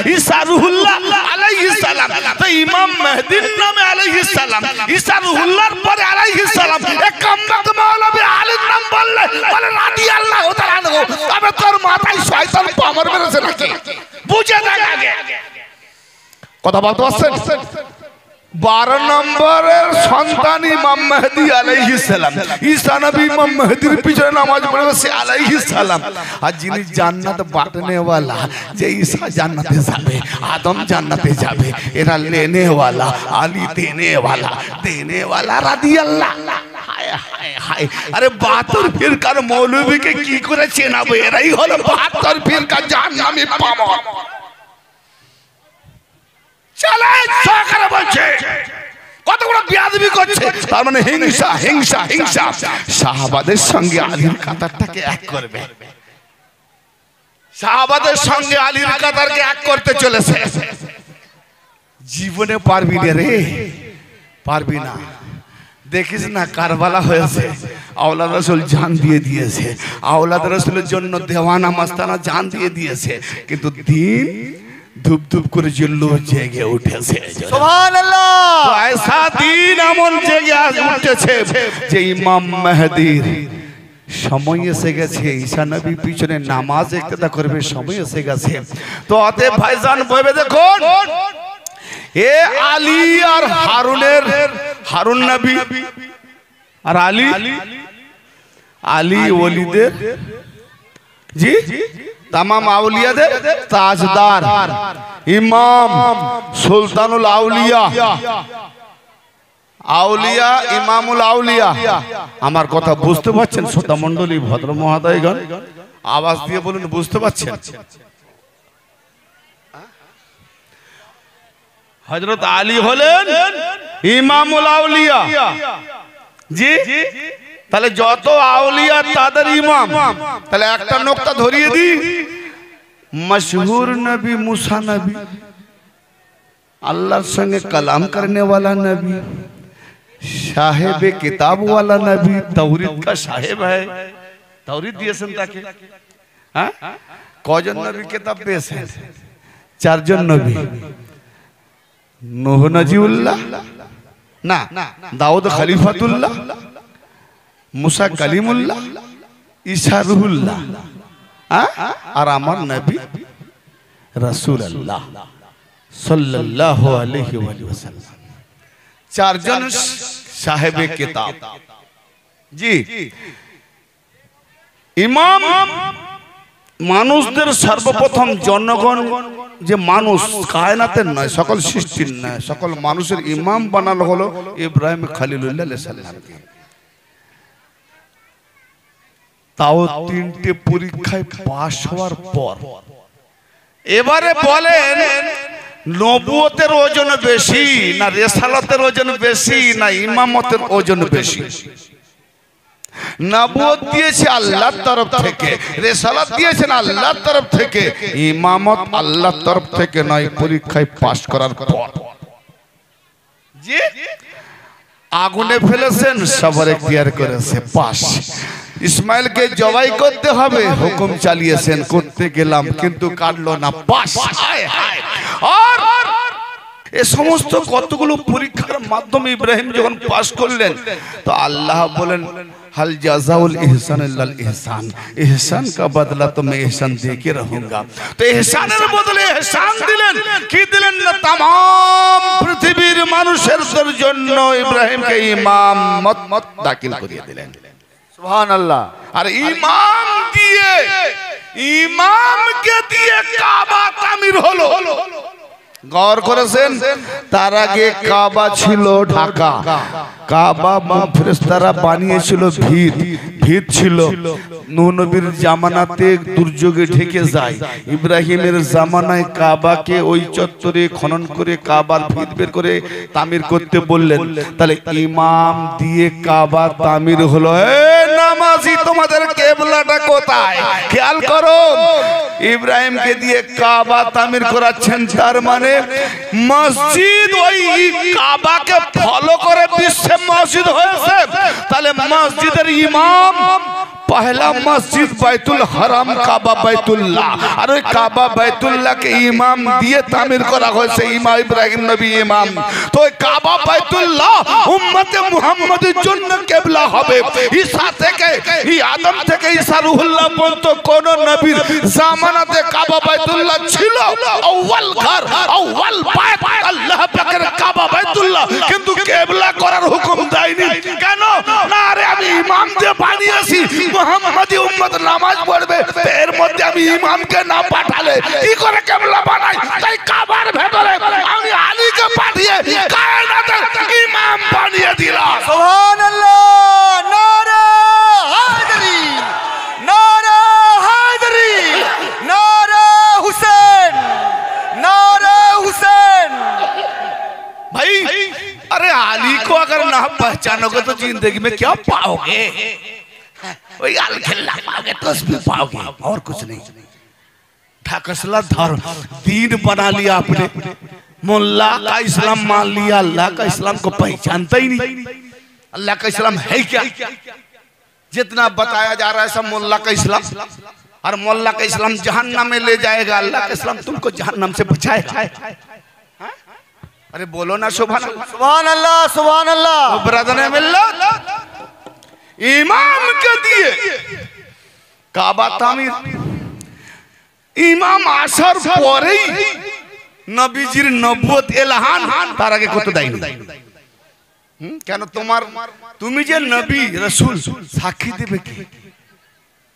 ईसा रुहुल्लाह अलैहिस सलाम तो इमाम मेहदी नामे अलैहिस सलाम ईसा रुहुल्लाह पर अलैहिस सलाम एक कमबख्त मौलवी आलिम नाम बोलले बोले रादियल्लाहु तआला अन्हु अबे तोर माथाय शयतान पामर मेरे से रखे बुझे ना आगे কথা বলতে পারছেন बारह नंबर सन्तान इमाम मेहदी अलैहिस सलाम ईसा नबी इमाम मेहदीर पीछे नमाज पढ़े से अलैहिस सलाम आ जिनी जन्नत बांटने वाला जे ईसा जन्नत जाबे आदम जन्नत जाबे एरा लेने वाला आली देने वाला देने वाला रादियल्लाह हाय हाय हाय अरे बहत्तर फिरकार मौलवी के की करे चेनाबो एराई हलो बहत्तर फिरकार जहन्नामी पामर चले साखर बोलছে কতগুলো বিয়াদবি করছে তার মানে হিংসা হিংসা হিংসা সাহাবাদের সঙ্গে আলীর কাতারটাকে এক করবে সাহাবাদের সঙ্গে আলীর কাতারকে এক করতে চলেছে জীবনে পারবি না রে পারবি না দেখিস না কারবালা হয়েছে আওলাদ রাসূল জান দিয়ে দিয়েছে আওলাদ রাসূলের জন্য দেওয়ানা মাস্তানা জান দিয়ে দিয়েছে কিন্তু দিন धूप धूप कर जिल्लो जगे उठे से सुभान अल्लाह तो ऐसा दिन अमल जगे उठे से जे इमाम महदीर समय এসে গেছে ঈসা নবী পিছনে নামাজ একতা করবে समय এসে গেছে তো অতএব ভাইজান ভেবে দেখুন এ আলী আর হারুনের হারুন নবী আর আলী আলী ওলিদের जी तमाम औलिया दे ताजदार इमाम सुल्तानुल औलिया औलिया इमामुल औलिया हमार कथा बुझते पारछेन श्रोता मंडली भद्र महादयगण आवाज दिए बोलुन बुझते पारछेन हजरत आली होलेन इमामुल औलिया जी তাহলে যত আউলিয়া তাদের ইমাম তাহলে একটা নোকতা ধরিয়ে দি মশহুর নবী মুসা নবী আল্লাহর সঙ্গে কালাম করনে वाला নবী সাহেব কিতাব वाला নবী তাওরাত কা সাহেব है তাওরাত দিয়েছেন তাকে হ্যাঁ কয়জন নবী কিতাব পেয়েছেন চারজন নবী নূহ নজিউল্লাহ না দাউদ খলিফাতুল্লাহ मुसा कलीमुल्लाह ईसा रुहुल्लाह और आमर नबी रसूल अल्लाह सल्लल्लाहु अलैहि वसल्लम चार जन साहेबे किताब जी इमाम मानुषदेर सर्वप्रथम जनगण जे मानुष कायनातेर नय सकल सृष्टिर नय सकल मानुषेर इमाम बनानो हलो इब्राहिम खलीलुल्लाह अलैहि सल्लाम তাও তিনটে পরীক্ষায় পাস হওয়ার পর এবারে বলেন নবুয়তের ওজন বেশি না রিসালাতের ওজন বেশি না ইমামতের ওজন বেশি নবুয়ত দিয়েছে আল্লাহর তরফ থেকে রিসালাত দিয়েছেন আল্লাহর তরফ থেকে ইমামত আল্লাহর তরফ থেকে নয় পরীক্ষায় পাস করার পর জি আগুনে ফেলেছেন সবার এখতিয়ার করেছে পাস इस्माइल के जवाई करते हमें हुकुम चालिए करते गलम किंतु काटलो ना पास और ए समस्त कतगुलो परीक्षार माध्यम इब्राहिम जखन पास करलें तो अल्लाह बोलें हल जज़ाउल इहसान इल्लल इहसान इहसान का बदला तो मैं इहसान देके रहूंगा तो इहसान के बदले इहसान दिलें कि दिलें ना तमाम पृथ्वीर मानुषेर जन्य इब्राहिम के इमाम मत मत दाखिल करिए दिलें सुभान अल्लाह अरे इमाम दिए इमाम के दिए काबा तामीर होलो गौर करेছেন তার আগে কাবা ছিল ঢাকা কাবা মা ফেরেশতারা বানিয়েছিল ভিত ভিত ছিল নূহ নবীর জামানাতে দুর্যোগে ঢেকে যায় ইব্রাহিমের জামানায় কাবাকে ওই চত্বরে খনন করে কাবার ভিত বের করে তামির করতে বললেন তাহলে ইমাম দিয়ে কাবা তামির হলো এ নামাজি তোমাদের কিবলাটা কোথায় খেয়াল করো ইব্রাহিম কে দিয়ে কাবা তামির করাচ্ছেন তার মানে मस्जिद वही काबा के फॉलो करे विश्व मस्जिद हो से ताले मस्जिदर इमाम पहला मस्जिद बैतुल हराम काबा बैतुल्ला अरे काबा बैतुल्ला के इमाम दिए तामीर करा हो से इमाम इब्राहिम नबी इमाम तो काबा बैतुल्ला उम्मत मुहम्मद जन्न किबला হবে ईसा থেকে ই আদম থেকে ईसा রুহুল্লাহ পর্যন্ত কোন নবীর জামানাতে কাবা বাইতুল্লাহ ছিল আউয়াল ঘর আউয়াল বাইত আল্লাহ পাকের কাবা বাইতুল্লাহ কিন্তু কিবলা করার হুকুম দেয়নি কেন না আরে আমি ইমাম দিয়ে বানিয়েছি মুহাম্মাদি উম্মত নামাজ পড়বে এর মধ্যে আমি ইমামকে না পাঠালে কি করে কিবলা বানাই তাই কাবার ভিতরে আমি আলীকে পাঠিয়ে কায়নাতের ইমাম বানিয়ে দিলাম সুবহানাল্লাহ নারা হায়দারি নারা হায়দারি নারা হুসেন नारा हुसैन भाई अरे अली को अगर ना पहचानोगे तो जिंदगी में क्या पाओगे वही अल खिल्ला पाओगे तस्बीह पाओगे और कुछ नहीं ठाकसला धर्म दीन बना लिया आपने मोल्ला का इस्लाम मान लिया अल्लाह का इस्लाम को पहचानता ही नहीं अल्लाह का इस्लाम है क्या जितना बताया जा रहा है सब मोल्ला का इस्लाम और मोल्ला का इस्लाम जहन्नम में ले जाएगा अल्लाह का इस्लाम तुमको जहन्नम से बचाएगा अरे बोलो ना सुभान सुभान अल्लाह सुभान अल्लाह तो ब्रदरे मिल्लत इमाम के दिए काबा तामीर इमाम आसर परेई नबीजीर नबुवत एलान तार आगे করতে দেয়নি কেন তোমার তুমি যে নবী রাসূল সাক্ষী দেবে কি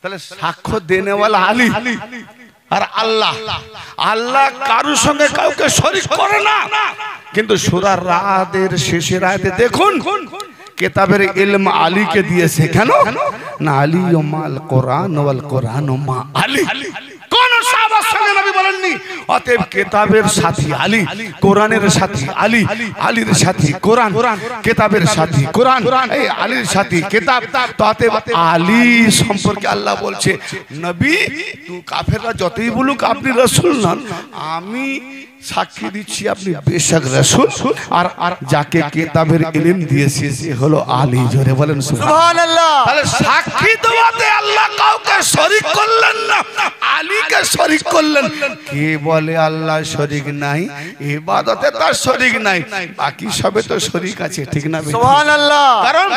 তাহলে সাক্ষ্য দেনে वाला আলী আর আল্লাহ আল্লাহ কারো সঙ্গে কাউকে শরীক করে না কিন্তু সূরা রাদের শেষের আয়াতে দেখুন কিতাবের ইলম আলী কে দিয়েছে কেন না আলী ওয়াল কোরআন ওয়াল কোরআন মা আলী কোন সাহাবা সঙ্গে নবী বলেননি অতএব কিতাবের সাথী আলী কোরআনের সাথী আলী আলীর সাথী কোরআন কিতাবের সাথী কোরআন এই আলীর সাথী কিতাব অতএব আলী সম্পর্কে আল্লাহ বলছে নবী তুই কাফেররা যতই বলুক আপনি রাসূল নন আমি সাক্ষী দিচ্ছি আপনি বেশক রাসূল আর আর যাকে কিতাবের ইলম দিয়েছে সে হলো আলী জোরে বলেন সুবহানাল্লাহ তাহলে সাক্ষী দেওয়াতে আল্লাহ কাউকে শরীক করলেন না আলী কে শরীক করলেন কে বলে আল্লাহ শরীক নাই ইবাদতে তার শরীক নাই বাকি সবে তো শরীক আছে ঠিক না সুবহানাল্লাহ কারণ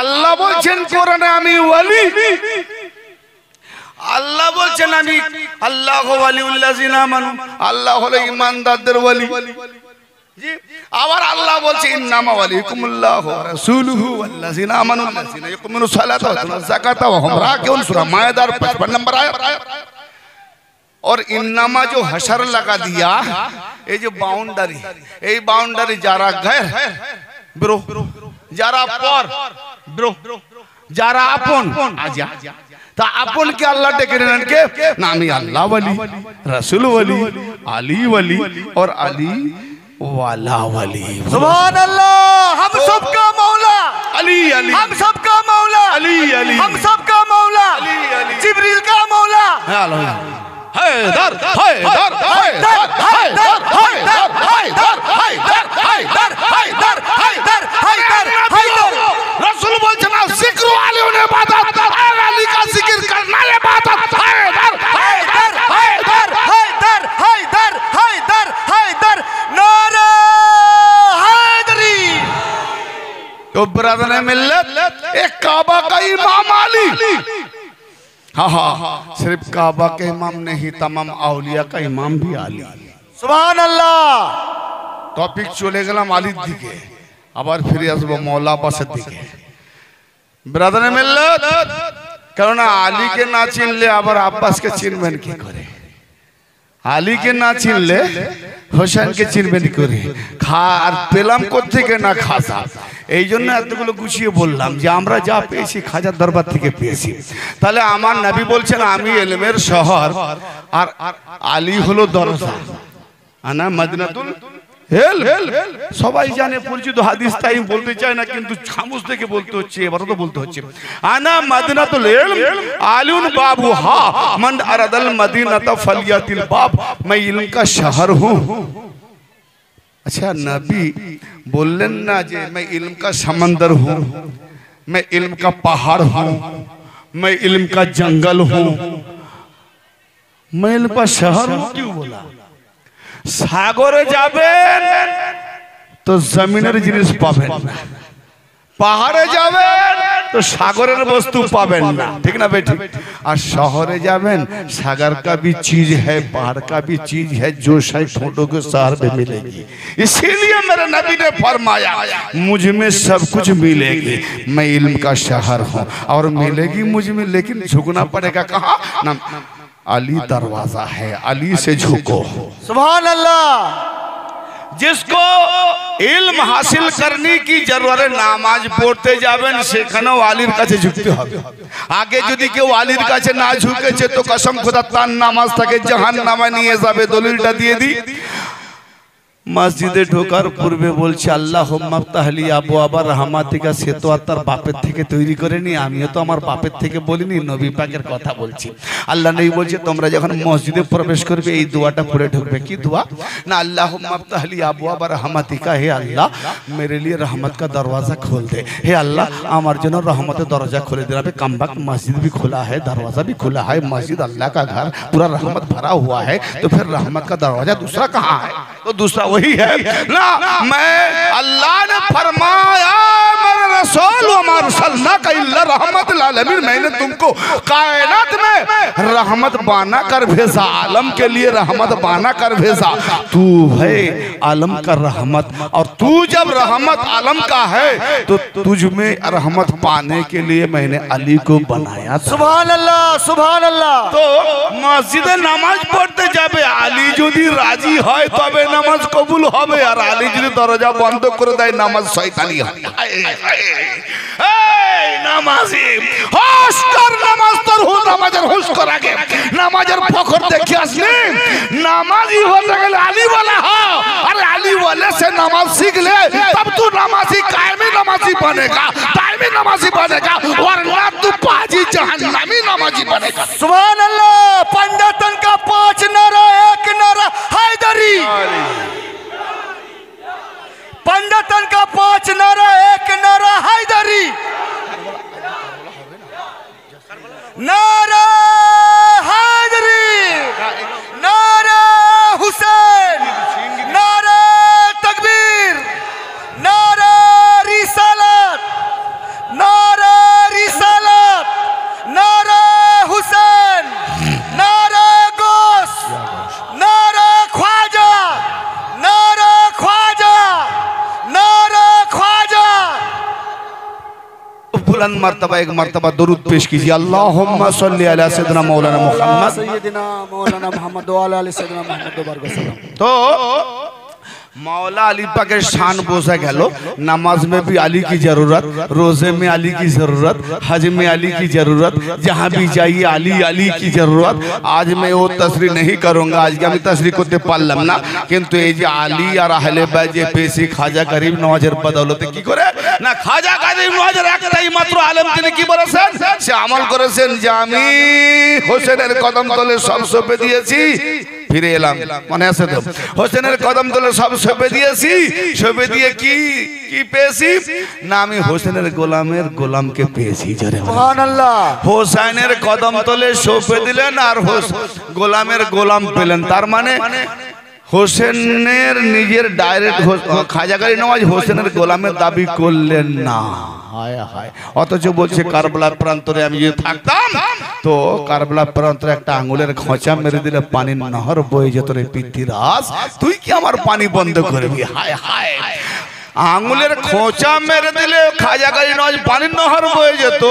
আল্লাহ বলেন কোরআনে আমি ওয়ালি আল্লাহ বলেন আমি আল্লাহু ওয়ালিউল্লাযিনা আমানু আল্লাহ হলো ঈমানদারদের ওয়ালি জি আবার আল্লাহ বলেন ইন্নামা ওয়ালিকুমুল্লাহু ওয়া রাসূলুহু ওয়াল্লাযিনা আমানু ওয়াল্লাযিনা ইয়াকুমুনুস সালাতা ওয়া তুতুনা যাকাতা ওয়া হুম রাকিউন সূরা মায়েদার पचपन नंबर आयत और इन्नामा जो हशर लगा दिया ये जो बाउंड्री ये बाउंड्री जारा घर ब्रो जारा पर ब्रो जारा अपन आजा ता अपन के अल्लाह डेके रन के नामी अल्लाह वली रसूल वली अली वली और अली वाला वली सुभान अल्लाह हम सबका मौला अली अली हम सबका मौला अली अली हम सबका मौला अली अली जिब्रील का मौला हैदर हैदर हैदर हैदर हैदर हैदर हैदर हैदर हैदर हैदर रसूल बोलते ना जिक्र वाले ने इबादत अली का जिक्र करना इबादत हैदर हैदर हैदर हैदर हैदर हैदर हैदर नारा हैदरी तो ब्रदर मिल्लत एक काबा का इमाम अली हाँ हाँ सिर्फ काबा के इमाम नहीं तमाम औलिया का इमाम भी आली सुभान अल्लाह टॉपिक चले गलम आलिद दिखे आबार फिर आसब मौला पास दिखे ब्रदर मिल्लत कारण आली के ना चिनले आबार अब्बास के चिनबेन की करे आली के ना छीन ले होसेन के छीन बेनी करे खा और पेलाम कोथी के ना खासा এই জন্য এতগুলো গুছিয়ে বললাম যে আমরা যা পেয়েছি খাজার দরবার থেকে পেয়েছি। তাহলে আমার নবী বলছেন আমি ইলমের শহর আর আলী হলো দরজা আনা মদিনাতুল ইলম সবাই জানে পরিচিত হাদিস তাই বলতে চাই না কিন্তু খামুশ থেকে বলতে হচ্ছে এবারে তো বলতে হচ্ছে আনা মদিনাতুল ইলম আলুন বাবুহা মান আরাদাল মদিনাতা ফালিয়াতিল বাব मैं इल्म का शहर हूं। अच्छा नबी बोलें ना जे मैं इल्म का समंदर हूँ, मैं इल्म का पहाड़ हूँ, मैं इल्म का जंगल हूँ, मैं इल्म का शहर हूँ। क्यों बोला? सागरे जाबेन तो जमीनेर जिनिस पाबेन ना, पहाड़े जाबेन तो सागरेर वस्तु पाबेन ना, ठीक ना बेटी। और शहरे जाबेन सागर का भी चीज है, पहाड़ का भी चीज है, जो शायद फोटो के शहर में मिलेगी। इसीलिए मेरे नबी ने फरमाया मुझ में सब कुछ मिलेगी, मैं इल्म का शहर हूँ। और मिलेगी मुझ में, लेकिन झुकना पड़ेगा कहाँ? ना अली दरवाजा है, अली से झुको। सुभान अल्लाह। जिसको इल्म हासिल करने की जरूरत नामाज पढ़ते जाबेन सेखानो आलिर काछे झुकते होबे। आगे यदि केउ आलिर काछे ना झुकेछे तो कसम खुदा तार नामाज ताके जहान्नामे निये जाबे। दलिलटा दिये दी। मस्जिदे ढोकार पूर्वे बोलछे आल्लाहुम्मा ताहली अबवाबा रहमातिका सेतुआ तार बापेर थेके तैरी करेनी। आमिओ तो आमार बापेर थेके बोलिनी, नबी पाकेर कथा बोलछी। आल्लाह नबी बोलछे तोमरा जखन मस्जिदे प्रवेश करबे एई दुआटा पड़े ढुकबे। कि दुआ? ना आल्लाहुम्मा ताहली अबवाबा रहमातिका, हे अल्लाह मेरे लिए रहमत का दरवाज़ा खोल दे। हे अल्लाह आमार जन्य रहमतेर दरवाज़ा खोले दे। रब्बे कमबख्त मस्जिद भी खुला है, दरवाज़ा भी खुला है। मस्जिद अल्लाह का घर, पूरा रहमत भरा हुआ है, तो फिर रहमत का दरवाज़ा दूसरा कहाँ है? तो दूसरा वही है ना। मैं अल्लाह ने फरमाया मेरे रसूल मैंने तुमको कायनात में रहमत बाना कर भेजा, आलम के लिए रहमत बाना कर भेजा। तू है आलम का रहमत, और तू जब रहमत आलम का है तो तुझ में रहमत पाने के लिए मैंने अली को बनाया। सुभान अल्लाह, सुभान अल्लाह। तो मस्जिदे नमाज पढ़ते जाबे अली यदि राजी है तबे नमाज कबूल होबे, और अली यदि दरवाजा बंद करे दे नमाज शैतानी होबे। ए नमाजी होश कर, नमाज तोर हो नमाजर होश कर। आगे नमाजर फखर देखि आसली नमाजी होते गेले अली वाला हो। अरे अली वाले से नमाज सीख ले तब तू नमाजी कायमी नमाजी बनेगा, कायमी नमाजी बनेगा, वरना तू पाजी जहन्नमी नमाजी बनेगा। सुभान अल्लाह। पंडितन का पांच नारा, एक नारा हैदरी। पंडितन का पांच नारा, एक नारा हैदरी। नारा हैदरी, नारा हुसैन, नारा तकबीर, नारा रिसालत, नारा रिसालत, नारा हुसैन, नारा गोश, नारा ख्वाजा, नारा ख्वाजा, नारा ख्वाजा। बुलंद मर्तबा एक मर्तबा दुरूद पेश कीजिए। अल्लाहुम्मा सल्ली अला सय्यदना मौलाना मुहम्मद सय्यदना मौलाना मुहम्मद व अला आलि सय्यदना मुहम्मद व बरकत सलाम। तो मौला अली पाके शान बोझा गया। नमाज में भी अली की जरूरत, रोजे में अली की जरूरत, हज में अली की जरूरत, जहाँ भी जाइए अली अली की जरूरत। आज मैं वो तस्रीह नहीं करूँगा, आज के तस्रीह करते पारलाम ना, किन्तु ये जे आली और आहले बैत जे पेशी खाजा गरीब नवाजेर बदौलते कि करे ना खाजा गरीब नवाजेर एकटाई मात्र आलेम तिनि कि बोलेछेन से আমল করেছেন যে আমি হোসেনের কদম তলে সব সঁপে দিয়েছি। फिर एलाम मन आसे तो होसेनेर कदम तले सब सौंपे दिएছি। सौंपे दिए की की পেয়েছি না আমি হোসেনের গোলামের গোলামকে পেয়েছি। জোরে সুবহান আল্লাহ। হোসেনের কদম তলে সৌঁপে দিলেন আর গোলামের গোলাম পেলেন। তার মানে হোসেনের নিজের ডাইরেক্ট খাজাগারি নওয়াজ হোসেনের গোলামের দাবি করলেন না। हाय हाय। অথচ বলছে কারবালা প্রান্তরে আমি যদি থাকতাম तो কারবালা প্রান্তরে একটা আঙ্গুলের খোঁচা মেরে দিলে পানির নহর বয়ে যেত রে পৃথিবীরাজ, তুই কি আমার পানি বন্ধ করবি? हाय हाय। আঙ্গুলের খোঁচা মেরে দিলে খাজা গাজী নওয়াজ পানির নহর বয়ে যেত।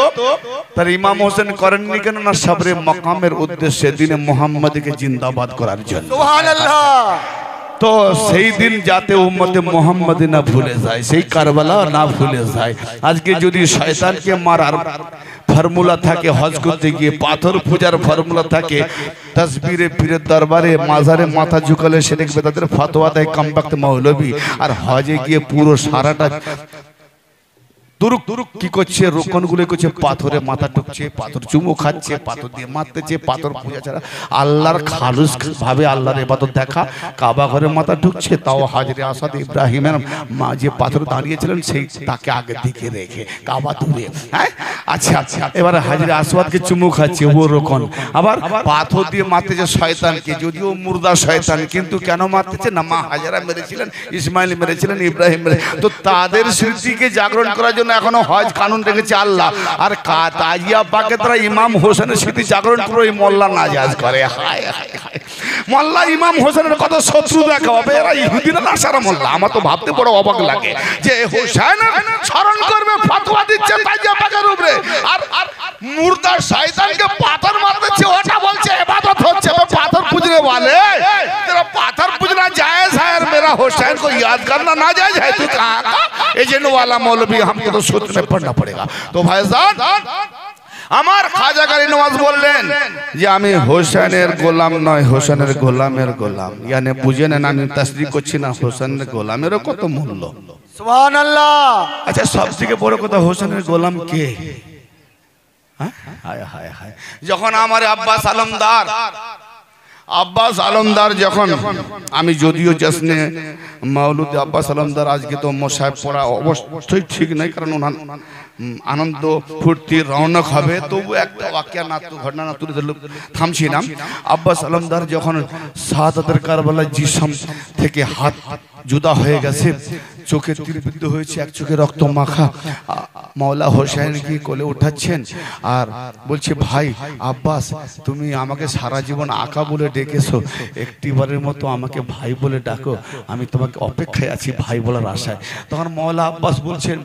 তার ইমাম হোসেন করেননি কেন না সাবরে মাকামের উদ্দেশ্যে দিনে মুহাম্মাদকে জিন্দাবাদ করার জন্য। সুবহানাল্লাহ। तो सही दिन जाते उम्मत मोहम्मद ना भूले जाए, सही कारबला ना भूले जाए। आज के जो शैतान के मारार फर्मुला था के हज करते गए पाथर पूजार फर्मुला था के तस्वीरे पीर दरबारे माजारे माथा झुकाले से देखबे तादेर फतवा दे कमबख्त मौलवी और हजे गए पूरो साराटा हाजिरे आसवाद के चुमु खाचे वो रोकन आबार पाथर दिए मारते शयतान के जदिओ मुर्दा शयतान किन्तु केन मारते ना मा हाजरा मेरेछिलेन इस्माइल मेरेछिलेन इब्राहिम तो तादेर स्मृति के जागरण करार जन्य मेरा हुसैन को याद करना ना जायज है। तू कहां एजेंट वाला मौलवी हमको तो सूत्र में पढ़ना पड़ेगा। तो भाईजान আমার খাজা গাজী নওয়াজ বললেন যে আমি হোসেনের গোলাম নয়, হোসেনের গোলামের গোলাম। মানে বুঝেন না আমি তাসদীক করছি না হোসেনের গোলামেরও কত মূল্য। সুবহানাল্লাহ। আচ্ছা সবথেকে বড় কথা হোসেনের গোলাম কে? হায় হায় হায়। যখন আমার আব্বাস আলমদার अब्बास आलमदार जखन आमी जदिओ जश्ने मौलूद अब्बास आलमदार आज के तो मोसाहेब पड़ा अवश्य ठीक नहीं कारण उन्हान आनंद फूर्ति रौनक है तबु एक वाक्या ना तो घटना ना तुले धरलो थामछि ना। अब्बास आलमदार जखन शाहादातेर कारबला जिसम थेके हाथ जुदा हो गेছে চোখে তীরবিদ্ধ হয়েছে এক চোখে রক্ত মাখা মাওলা হোসেন কি কোলে উঠাচ্ছেন আর বলছে ভাই আব্বাস তুমি আমাকে সারা জীবন আকা বলে ডেকেছো একটিবারের মতো আমাকে ভাই বলে ডাকো আমি তোমাকে অপেক্ষায় আছি ভাই বলার আশায়। তখন মাওলা আব্বাস বলছেন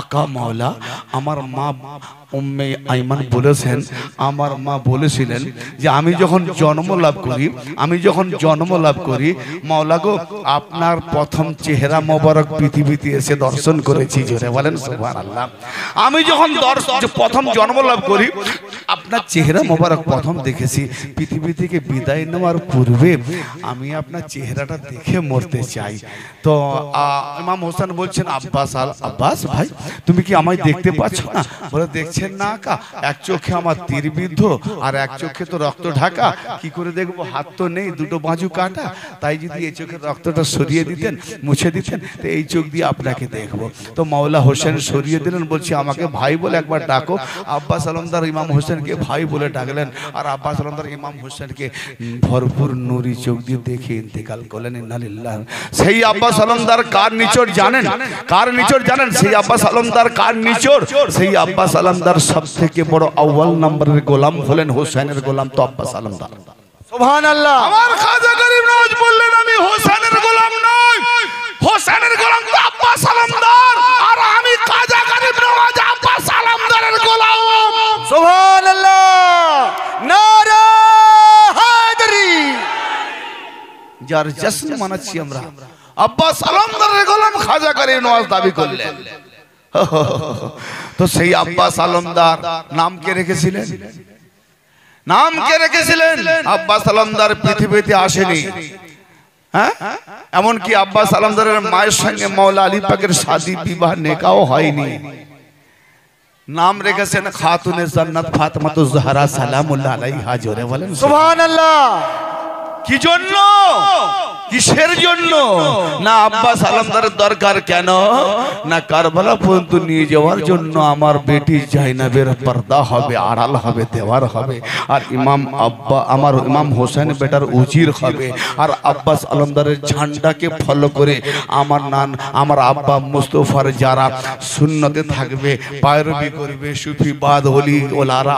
আকা মাওলা আমার মা উম্মে আইমান বলেছেন আমার মা বলেছিলেন যে আমি যখন জন্ম লাভ করি আমি যখন জন্ম লাভ করি মাওলা গো আপনার প্রথম চেহারা মোবারক পৃথিবীতে এসে দর্শন করেছি। জোরে বলেন সুবহানাল্লাহ। আমি যখন দর্শন প্রথম জন্ম লাভ করি আপনার চেহারা মোবারক প্রথম দেখেছি পৃথিবী থেকে বিদায় নেওয়ার পূর্বে আমি আপনার চেহারাটা দেখে মরতে চাই। তো ইমাম হোসেন বলছেন আব্বাস আল আব্বাস ভাই তুমি কি আমায় দেখতে পাচ্ছ না? বলে দেখছেন না কা এক চোখে আমার তীরবিদ্ধ আর এক চোখে তো রক্ত ঢাকা কি করে দেখব হাত তো নেই দুটো বাজু কাটা তাই যদি এই চোখের রক্তটা সরিয়ে দিই मुछे दीचन तो ये चोख दिए आपके देखो तो मौला होसेन सरिए दिलेन बोलछे आमाके भाई बोले एक बार डाको। अब्बास आलमदार इमाम होसेन के भाई बोले डाकलें और अब्बास आलमदार इमाम होसेन के भरपूर नूरी चोख दिए देखे इंतकाल करलेन। इन्ना लिल्लाह। सेई अब्बास आलमदार कार निचोड़ जानें कार निचोड़ जानें सेई अब्बास आलमदार कार निचोड़ सेई अब्बास आलमदार सबथेके बड़ अव्वल नम्बरेर गोलाम होलेन होसेनेर गोलाम तो अब्बास आलमदार। सुबहानाल्लाह। आमार खाजा गरीब नवाज बोललेन आमी होसेनेर गोलाम ना হোসেনের গোলাম তো আব্বাস আলমদার আর আমি খাজা গাজী নওয়াজ আব্বাস আলমদারের গোলাম। সুবহানাল্লাহ। নারা হায়দারি। যার জশ্ন মানাচ্ছি আমরা আব্বাস আলমদারের গোলাম খাজা গাজী নওয়াজ দাবি করলেন। তো সেই আব্বাস আলমদার নাম কে রেখেছিলেন? নাম কে রেখেছিলেন? আব্বাস আলমদার পৃথিবীতে আসেনি। एमन की अब्बास आलमदारेर मायेर संगे मौला आली पाकेर शादी विवाह नेकाओ होयनि। नाम रेखेछेन खातुने जन्नत फातिमातुज ज़हरा सलामुल्लाह आलैहा। जोरे बोलेन सुबहानाल्लाह। कि जोन्नो কিসের জন্য না আব্বাস আলমদারের দরকার কেন না কারবালা পর্যন্ত নিয়ে যাওয়ার জন্য আমার বেটি জাইনাবের পর্দা হবে আড়াল হবে দেওয়ার হবে আর ইমাম আব্বা আমার ইমাম হোসেন বেটার উজির হবে আর আব্বাস আলমদারের ঝান্ডাকে ফলো করে আমার নান আমার আব্বা মুস্তফার যারা সুন্নতে থাকবে পায়রবি করবে সুফিবাদ ওলি ওলারা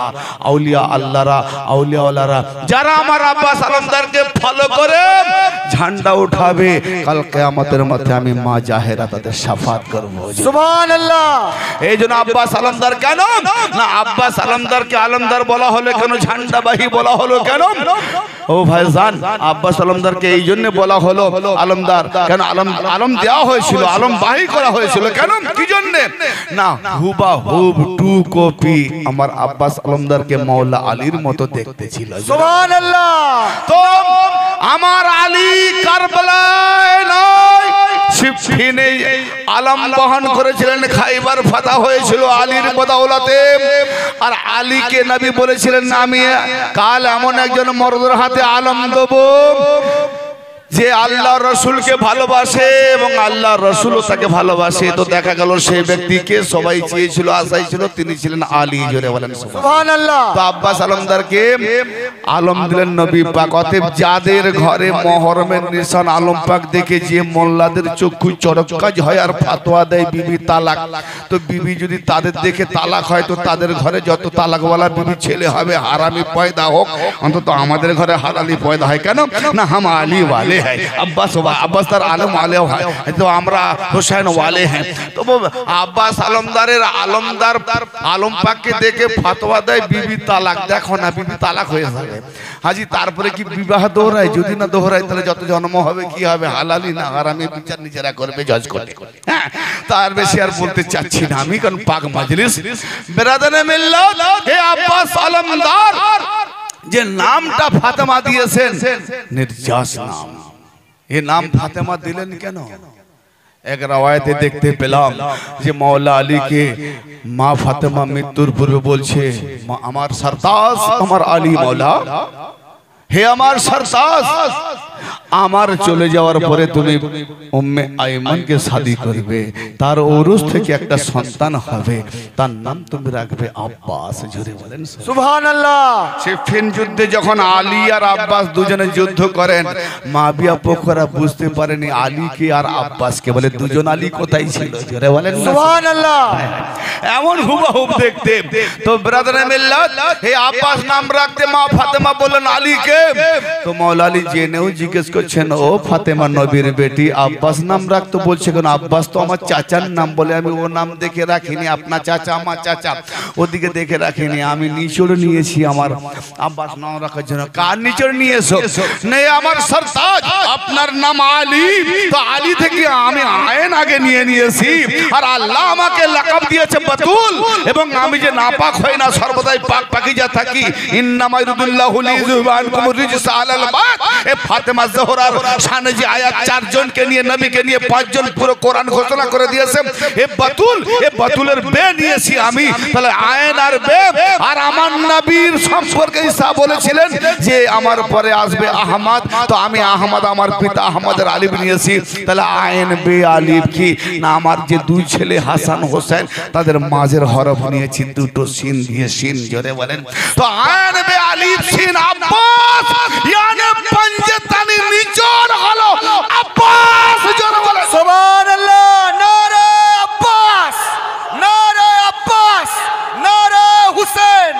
আউলিয়া আল্লাহরা আউলিয়া ওলারা যারা আমার আব্বাস আলমদারকে ফলো করে ঝান্ডা झंडा उठावे कल क़यामतेर मध्यामी माँ जाहेरा ताते शफात करबो। सुभान अल्लाह। एई जोन्नो अब्बास आलमदार केनो ना अब्बास आलमदार के आलमदार बोला हलो केनो झंडाबाही बोला हलो केनो? ओ भाईजान अब्बास आलमदार के एई जोन्नो बोला हलो आलमदार केन आलम आलम देওয়া হয়েছিল आलमबाही করা হয়েছিল কেন কি জন্য না হুবহুব টু কপি আমার अब्बास आलमदार के मौला आलिर मतो देखते छिल। सुभान अल्लाह। तो আমার আলী কারবালায় নয় সিফিনে আলম বহন করেছিলেন খাইবার ফাতা হয়েছিল আলীর বদৌলতে। আর আলীকে নবী বলেছিলেন আমি কাল এমন একজন মর্দের হাতে আলম দেব যে আল্লাহ রসুলকে ভালোবাসে এবং আল্লাহ রসুলও তাকে ভালোবাসে। তো দেখা গেল সেই ব্যক্তিকে সবাই চেয়েছিল আশাই ছিল তিনি ছিলেন আলী। জোরে বলেন সুবহানাল্লাহ। তো আব্বাস আলমদারকে আলম দিলেন নবী পাক। অতএব যাদের ঘরে মহরমের নিশান আলম পাক দেখে যে মোল্লাদের চক্ষু চরকাজ হয় আর ফতোয়া দেয় বিবি তালাক, তো বিবি যদি তাদের দেখে তালাক হয় তো তাদের ঘরে যত তালাকওয়ালা বিবি ছেলে হবে হারামি পয়দা হোক অন্তত আমাদের ঘরে হালালি পয়দা হয় কেন না হাম আলী ওয়ালে है अब्बास अब्बास तर आलम वाले है तो हमरा हुसैन वाले हैं। तो वो अब्बास आलमदार आलमदार आलम पाक के देखे फतवा दे बीबी तालाक देखो ना बीबी तालाक हो जाए हाजी तारपरे की विवाह दोहराय যদি না दोहराय তাহলে যত জন্ম হবে কি হবে হালালি না হারামি বিচার নিজেরা করবে জজ করবে। হ্যাঁ তার বেশি আর বলতে চাচ্ছি না আমি কারণ পাক মজলিস বিরাদানে মিল্লাত হে अब्बास आलमदार যে নামটা ফাতেমা দিয়েছেন নির্যাস নাম ये नाम फातिमा दिलेन केन एक रवायते देखते पेलाम जे मौला आली के माँ फातिमा मृत्युर पूर्वे बोलछे आमार सरताज आमार आली मौला हे आमार सरताज आमार चले जावार परे तुमी उम्मे आयमन के शादी करबे तार ओरुस थेके एकटा सन्तान हबे तार नाम तुमी राखबे अब्बास। जोरे बोलेन सुबहानाल्लाह। सिफिन युद्धे जखन आली और अब्बास दुजने युद्ध करें माबिया पोखरा बुझते पारेनी आली के और अब्बास के बोले दुजन आली कोथाय छिलो। जोरे बोलेन सुबहानाल्लाह। एमन हुबहुब देखते। तो ब्रादर मिल्लत हे अब्बास नाम रखते माँ फातिमा बोलेन आली के तो मौला आली जेनेओ जिज्ञेस করছেন ও ফাতেমা নবীর বেটি আব্বাস নাম রাখতো বলছে কেন? আব্বাস তো আমার চাচার নাম বলে আমি ও নাম দেখে রাখিনি আপনার চাচা আমার চাচা ওদিকে দেখে রাখিনি আমি নিচড় নিয়েছি আমার আব্বাস নাম রাখার জন্য। কার নিচড় নিয়েছো? নেই আমার সরতাজ আপনার নাম আলী তো আলী থেকে আমি আইন আগে নিয়ে নিয়েছি আর আল্লাহ আমাকে লাকাব দিয়েছে বাতুল এবং আমি যে নাপাক হই না সর্বদাই পাক পাকিজা থাকি ইন্নামাইরুদুল্লাহু লিযুবানকুম রিজসা আলাল বাত। এ ফাতেমা शान जी आया चार जन के लिए नबी के लिए पांच जन पूरा कुरान घोषणा कर दिया से ए बतुल ए बतुलर बे नियेसी आमी তাহলে আইন আর বে আর আমার নবীর সম্পর্কে ঈসা বলেছিলেন যে আমার পরে আসবে আহমদ তো আমি আহমদ আমার পিতা আহমদের আলিব নিয়েছি তাহলে আইন বে আলিব কি না আমার যে দুই ছেলে হাসান হোসেন তাদের মাঝের হরফ নিয়েছি দুটো সিন দিয়ে সিন। জোরে বলেন। তো আইন বে আলিব সিন আব্বাস ইয়ানি পঞ্জতানি निचोड़ हलो अब्बास। जोर बोले सुभान अल्लाह। नारे अब्बास नारे अब्बास नारे हुसैन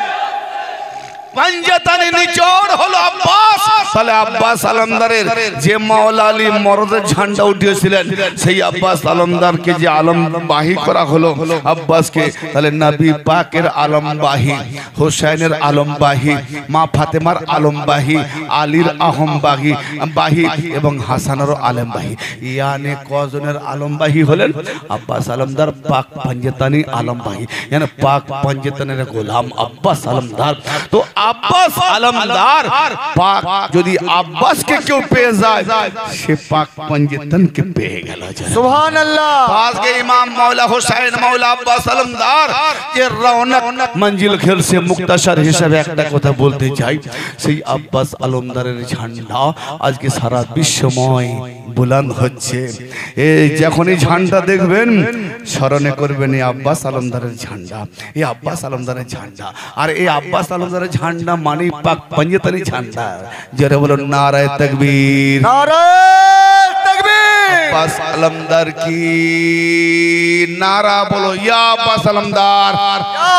पंजतानी निचोड़ हलो अब्बास। তাহলে আব্বাস আলমদারের যে মওলা আলী মরদের ঝান্ডা উঠিয়েছিলেন সেই আব্বাস আলমদারকে যে আলমবাহী করা হলো আব্বাসকে তাহলে নবী পাকের আলমবাহী হোসেনের আলমবাহী মা ফাতেমার আলমবাহী আলীর আহমবাহী বাহী এবং হাসানের আলমবাহী ইয়ানে কজনের আলমবাহী হলেন আব্বাস আলমদার পাক পঞ্জতানি আলমবাহী মানে পাক পঞ্জতানের গোলাম আব্বাস আলমদার। তো আব্বাস আলমদার পাক যদি আব্বাস কে কেউ পেয়ে যায় সে পাক পঞ্জতন কে পেয়ে গেল। সুবহানাল্লাহ। পাক কে ইমাম মাওলানা হুসাইন মাওলানা আব্বাস আলমদার এর রওনক মঞ্জিল খেল সে মুক্তাসার হিসাবে একটা কথা বলতে চাই সেই আব্বাস আলমদারের ঝান্ডা আজকে সারা বিশ্বময় बुलंद হচ্ছে। এই যখনই ঝান্ডা দেখবেন স্মরণে করবেন এই আব্বাস আলমদারের ঝান্ডা এই আব্বাস আলমদারের ঝান্ডা আর এই আব্বাস আলমদারের ঝান্ডা মানে পাক পঞ্জতনী ঝান্ডা। জোরে বলো নারায়ে তাকবীর নারায়ে তাকবীর। আব্বাস আলমদার কি নারা বলো ইয়া আব্বাস আলমদার ইয়া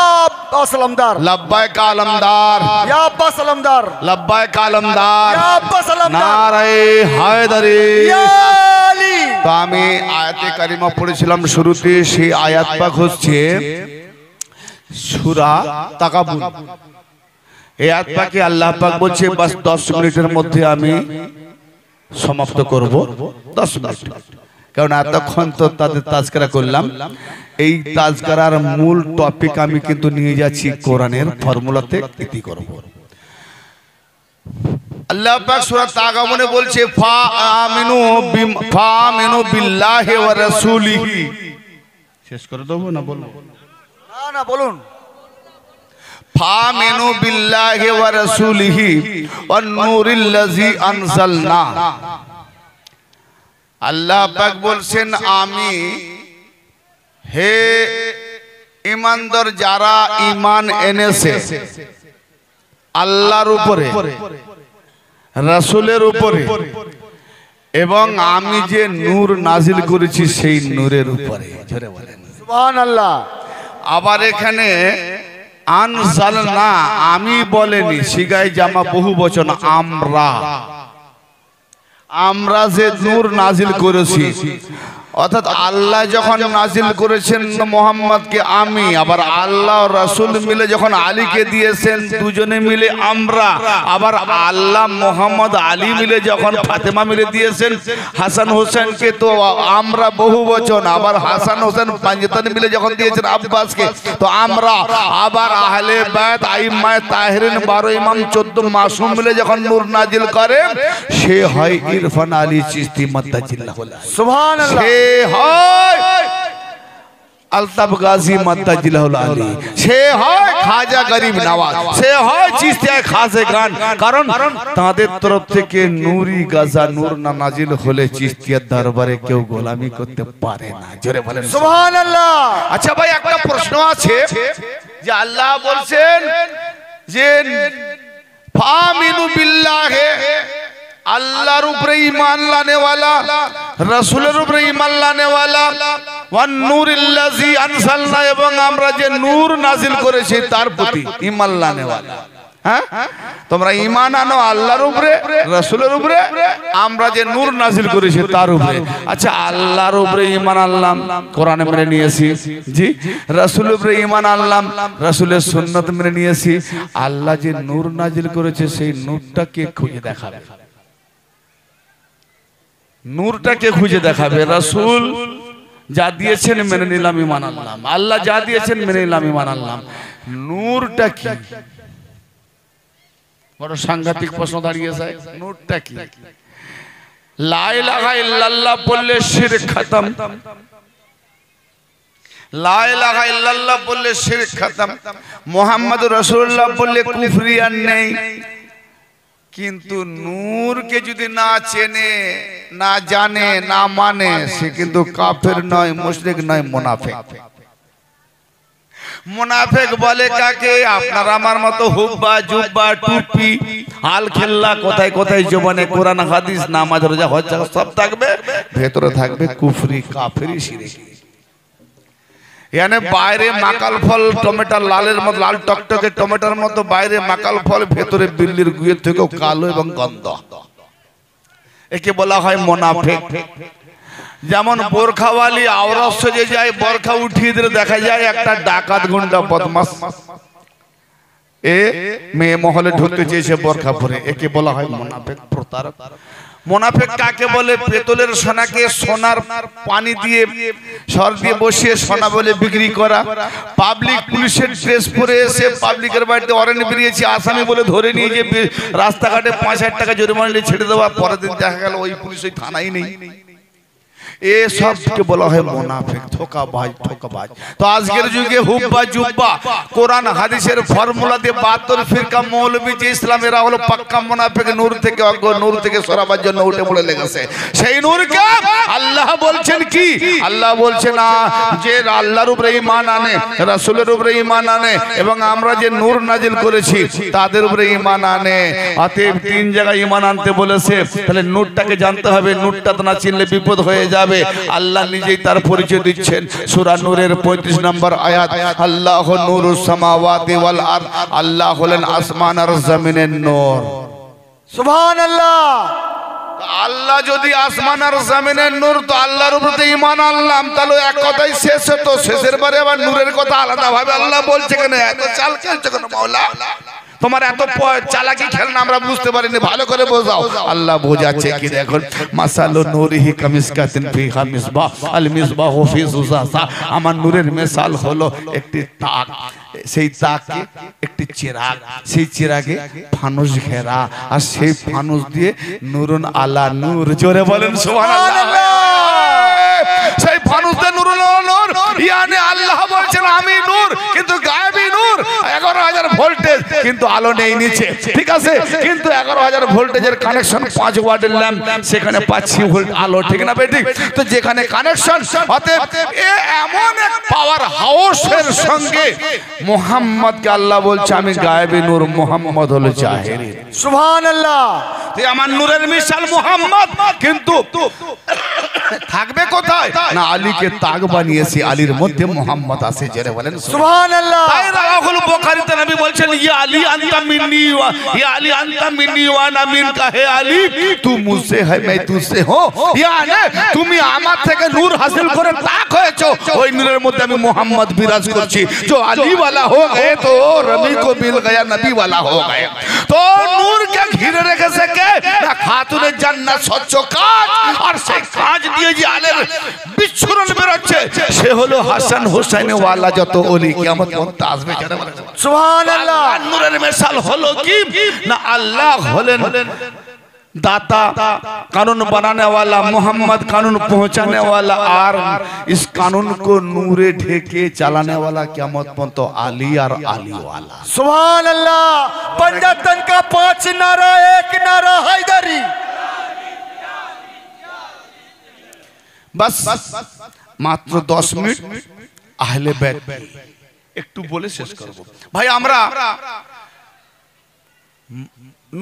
असलमदार लब्बैक आलमदार या अब्बास अलमदार लब्बैक आलमदार या अब्बास अलमदार नारे हैदरी या अली। तो आमी आयते करीमा पढ़ेছিলাম শুরুতে সেই আয়াত পাক হচ্ছে সূরা তাকাবুর। এই আয়াত পাকে আল্লাহ পাক বলছে বাস দশ মিনিটের মধ্যে আমি সমাপ্ত করব দশ মিনিট, কারণ এতক্ষণ তো তাদের তাজকারা করলাম। এই তাজকারার মূল টপিক আমি কিন্তু নিয়ে যাচ্ছি কোরআনের ফর্মুলাতে ইতি করব। আল্লাহ পাক সূরা তাগাবুনে বলছে ফা আমিনু বিম ফা আমিনু বিল্লাহি ওয়া রাসূলিহি। শেষ করে দেব না বলুন? না না বলুন। ফা আমিনু বিল্লাহি ওয়া রাসূলিহি ওয়ান নূরিল্লাযী আনজালনা। আল্লাহ পাক বলছেন আমি হে ইমানদার যারা ইমান এনেছে আল্লাহর উপরে রাসূলের উপরে এবং আমি যে নূর নাজিল করেছি সেই নূরের উপরে। জোরে বলেন সুবহানাল্লাহ। আবার এখানে আনজালনা আমি বলেনি, সিগায় জামা বহুবচন আমরা, আমরা যে নূর নাজিল করেছি অর্থাৎ আল্লাহ যখন নাজিল করেছেন মোহাম্মদকে আমি, আবার আল্লাহ রাসূল মিলে যখন আলীকে দিয়েছেন দুজনে মিলে আমরা, আবার আল্লাহ মোহাম্মদ আলী মিলে যখন ফাতেমা মিলে দিয়েছেন হাসান হোসেনকে তো আমরা বহুবচন, আবার হাসান হোসেন পাঞ্জেতানি মিলে যখন দিয়েছেন আব্বাসকে তো আমরা, আবার আহলে বাইত আইম্মায়ে তাহেরিন বারো ইমাম চোদ্দ মাসুম মিলে যখন নূর নাজিল করে সে হয় ইরফান আলী চিশতি মাদ্দাজিল্লাহ। সুবহানাল্লাহ। আলতাফ গাজী মাদ্দাজিল্লাহুল আলী, সে হয় খাজা গরিব নওয়াজ, সে হয় চিশতিয়া খাসে গান। কারণ তাদের তরফ থেকে নূরি গাজা নূর না নাজিল হলে চিশতিয়ার দরবারে কেউ গোলামি করতে পারে না। জোরে বলেন সুবহানাল্লাহ। আচ্ছা ভাই একটা প্রশ্ন আছে যে আল্লাহ বলছেন যে ফামিনু বিল্লাহি আল্লাহর উপরে ঈমান লানে ওয়ালা রাসূলের উপরে ঈমান লানে ওয়ালা ওয়ান নূরিল্লাযী আনজালনা এবং আমরা যে নূর নাজিল করেছি তার প্রতি ঈমান লানে ওয়ালা। হ্যাঁ তোমরা ঈমান আনো আল্লাহর উপরে রাসূলের উপরে আমরা যে নূর নাজিল করেছি তার উপরে। আচ্ছা আল্লাহর উপরে ঈমান আনলাম কোরআনে মেনে নিয়েছি, জি রাসূলের উপরে ঈমান আনলাম রাসূলের সুন্নাত মেনে নিয়েছি, আল্লাহ যে নূর নাজিল করেছে সেই নূরটাকে খুঁজে দেখাবে, নূরটাকে খুঁজে দেখাবে। রাসূল যা দিয়েছেন মেনে নিলাম ঈমান আনলাম, আল্লাহ যা দিয়েছেন মেনে নিলাম ঈমান আনলাম, নূরটা কি? বড় সাংঘাতিক প্রশ্ন দাঁড়িয়ে যায়, নূরটা কি? লা ইলাহা ইল্লাল্লাহ বললে শিরক খতম, লা ইলাহা ইল্লাল্লাহ বললে শিরক খতম, মুহাম্মাদুর রাসূলুল্লাহ বললে কুফরিয়ান নেই। কিন্তু নূরকে যদি না চেনে না জানে না মানে সে কিন্তু কাফের নয়, মুশরিক নয়, মুনাফিক। মুনাফিক বলে কাকে? আপনার আমার মতো হুব্বা জুব্বা টুপি আলখেল্লা কোথায় কোথায় জবানে কোরআন হাদিস নামাজ রোজা হজ যাকাত সব থাকবে, ভেতরে থাকবে কুফরি কাফেরি শিরকি। বাইরে মাকাল ফল টমেটার লালের মতো লাল টকটকে টমেটার মতো বাইরে মাকাল ফল, ভেতরে বিল্লির গুয়ের থেকেও কালো এবং গন্ধ, একে বলা হয় মুনাফিক। যেমন বোরখাওয়ালি আওরাত সেজে যায়, বোরখা উঠিয়ে দিলে দেখা যায় একটা ডাকাত গুন্ডা বদমাশ, এ মেয়ে মহলে ঢুকতে চেয়েছে বোরখা পরে, একে বলা হয় মুনাফিক, প্রতারক। মুনাফিক কাকে বলে? পেতলের সোনাকে সোনার পানি দিয়ে সর দিয়ে বসিয়ে সোনা বলে বিক্রি করা, পাবলিক পুলিশের ড্রেস পরে এসে পাবলিকের বাড়িতে ওয়ারেন্ট বেরিয়েছে আসামি বলে ধরে নিয়ে যে রাস্তাঘাটে পাঁচ হাজার টাকা জরিমানা নিয়ে ছেড়ে দেওয়া, পরের দিন দেখা গেল ওই পুলিশ ওই থানায় নেই, এসবকে বলা হয় মুনাফিক, ধোঁকাবাজ ধোঁকাবাজ। তো আজকের যুগে হুব্বা জুব্বা কোরআন হাদিসের ফর্মুলা দিয়ে বাহাত্তর ফিরকা মৌলবী যে ইসলামেরা হলো পাক্কা মুনাফিক, নূর থেকে অজ্ঞ, নূর থেকে সরাবার জন্য উঠে পড়ে লেগেছে। সেই নূরকে আল্লাহ बोलছেন কি আল্লাহ বলছে না যে আল্লাহর উপরে ঈমান আনে রাসূলের উপরে ঈমান আনে এবং আমরা যে নূর নাজিল করেছি তাদের উপরে ঈমান আনে অতএব তিন জায়গায় ঈমান আনতে বলেছে তাহলে নূরটাকে জানতে হবে নূরটা না চিনলে বিপদ হয়ে যাবে আল্লাহ নিজেই তার পরিচয় দিচ্ছেন সূরা নূরের पैंतीस নম্বর আয়াত আল্লাহু নূরুস সামাওয়াতি ওয়াল আরদ আল্লাহ হলেন আসমান আর জমিনের নূর সুবহান আল্লাহ আল্লাহ যদি আসমান আর জমিনের নূর তো আল্লাহর উপরে ঈমান আনলাম তাহলে এক কথাই শেষ হতো শেষের পরে আবার নূরের কথা আলাদা ভাবে আল্লাহ বলছে কেন এত চাল খেলছে কেন মাওলা তোমার এত চালাকি খেলনা আমরা বুঝতে পারিনি ভালো করে বোঝাও আল্লাহ বোঝাচ্ছে কি দেখুন মাসালু নূরিহি কামিসকাতিন ফিহা মিসবাহ আল মিসবাহু ফি যুজাসা আমার নূরের মিসাল হলো একটি তাক সেই তাকে একটি চিরাগ সেই চিরাগে ফানুস ঘেরা আর সেই ফানুস দিয়ে নূরুন আলা নূর জোরে বলেন সুবহানাল্লাহ সেই ফানুস দিয়ে নূরুন আলা নূর ইয়ানি আল্লাহ বলেন আমি নূর কিন্তু গায়েবী নূর এগারো হাজার ভোল্টেজ কিন্তু আলো নেই নিচে ঠিক আছে কিন্তু এগারো হাজার ভোল্টেজের কানেকশন পাঁচ ওয়াটের ল্যাম্প সেখানে পাঁচ ভোল্ট আলো ঠিক না বেঠিক তো যেখানে কানেকশন অতএব এ এমন এক পাওয়ার হাউসের সঙ্গে মোহাম্মদ কে আল্লাহ বলছে আমি গায়েবী নূর মোহাম্মদ হলো জাহেরি সুবহানাল্লাহ তুই আমার নূরের মিশাল মোহাম্মদ কিন্তু থাকবে কোথায় না আলীকে তাক বানিয়েছি আলীর মধ্যে মোহাম্মদ আছে যারা বলেন সুবহানাল্লাহ তাই রাহুল বুখারীতে নবী বলেন ইয়া আলী আনতা মিন্নি ওয়া ইয়া আলী আনতা মিন্নি ওয়া আনা মিনকা হে আলী তুই মুঝসে হে मैं तुझसे हूं यानी তুমি আমার থেকে নূর হাসিল করে তাক হয়েছো ওই নূরের মধ্যে আমি মোহাম্মদ বিরাজ করছি जो আলী वाला हो गए तो रमी को मिल गया नबी वाला हो गए तो नूर के ঘিরে রেখেছে কে না খাতুনে জান্নাত স্বচ্ছ কাজ আর সেই কাজ দিয়ে যে আলের বিচ্ছুরণ বের হচ্ছে সে হলো হাসান হোসেন ওয়ালা যত ওলি কিয়ামত পর্যন্ত আসবে যারা সুবহানাল্লাহ নূরের মিশাল হলো কি না আল্লাহ হলেন दाता कानून बनाने वाला मोहम्मद कानून पहुंचाने वाला और इस कानून को नूरे ढेके चलाने वाला क़यामत पर तो आली और आली वाला सुभान अल्लाह पंजातन का पांच नारा एक नारा हैदरी बस मात्र दस मिनट आहले बैत एकटू बोले शेष करब भाई हमरा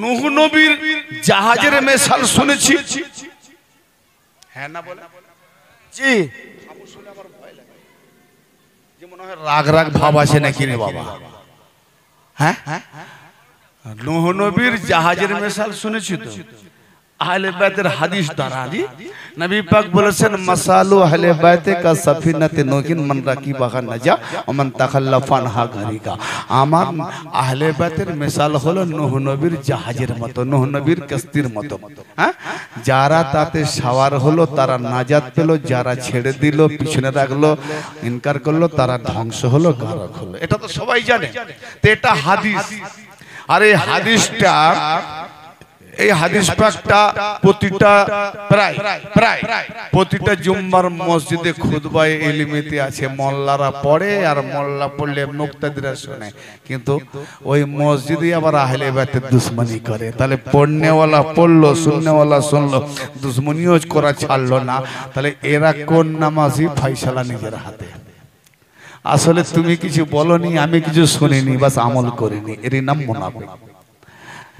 नूह नबीर जहाजेर मिसाल শুনেছি হ্যাঁ না বলে জি আবু সুলে আমার ভয় লাগে যে মনে হয় রাগ রাগ ভাব আসে নাকি রে বাবা হ্যাঁ নূহ নবীর जहाजेर मिसाल শুনেছি তো আহলে বাইতের হাদিস দ্বারা জি নবী পাক বলেছেন মাসালু আহলে বাইতে কা সাফিনাতে নূহিন মান রাকিবাহা নাজা ও মান তাখাল্লাফা আনহা গারিকা আমার আহলে বাইতের মিসাল হলো নূহ নবীর জাহাজের মতো নূহ নবীর কিস্তির মতো হ্যাঁ যারা তাতে সওয়ার হলো তারা নাজাত পেল যারা ছেড়ে দিল পিছনে রাখলো ইনকার করলো তারা ধ্বংস হলো গারক হলো এটা তো সবাই জানে তো এটা হাদিস আর এই হাদিসটা এই হাদিস পাকটা প্রতিটা প্রায় প্রায় প্রতিটা জুম্মার মসজিদে খুতবায় ইলমিতে আছে মোল্লারা পড়ে আর মোল্লা পড়লে মুক্তাদিরা শুনে কিন্তু ওই মসজিদে আবার আহলে বাইতের দুশমনি করে তাহলে পড়নেওয়ালা পড়লো শুননেওয়ালা শুনলো দুশমনিও করা ছাড়লো না তাহলে এরা কোন নামাজি ফয়সালা নিজের হাতে আসলে তুমি কিছু বলনি আমি কিছু শুনিনি বাস আমল করিনি এরই নাম মুনাফিক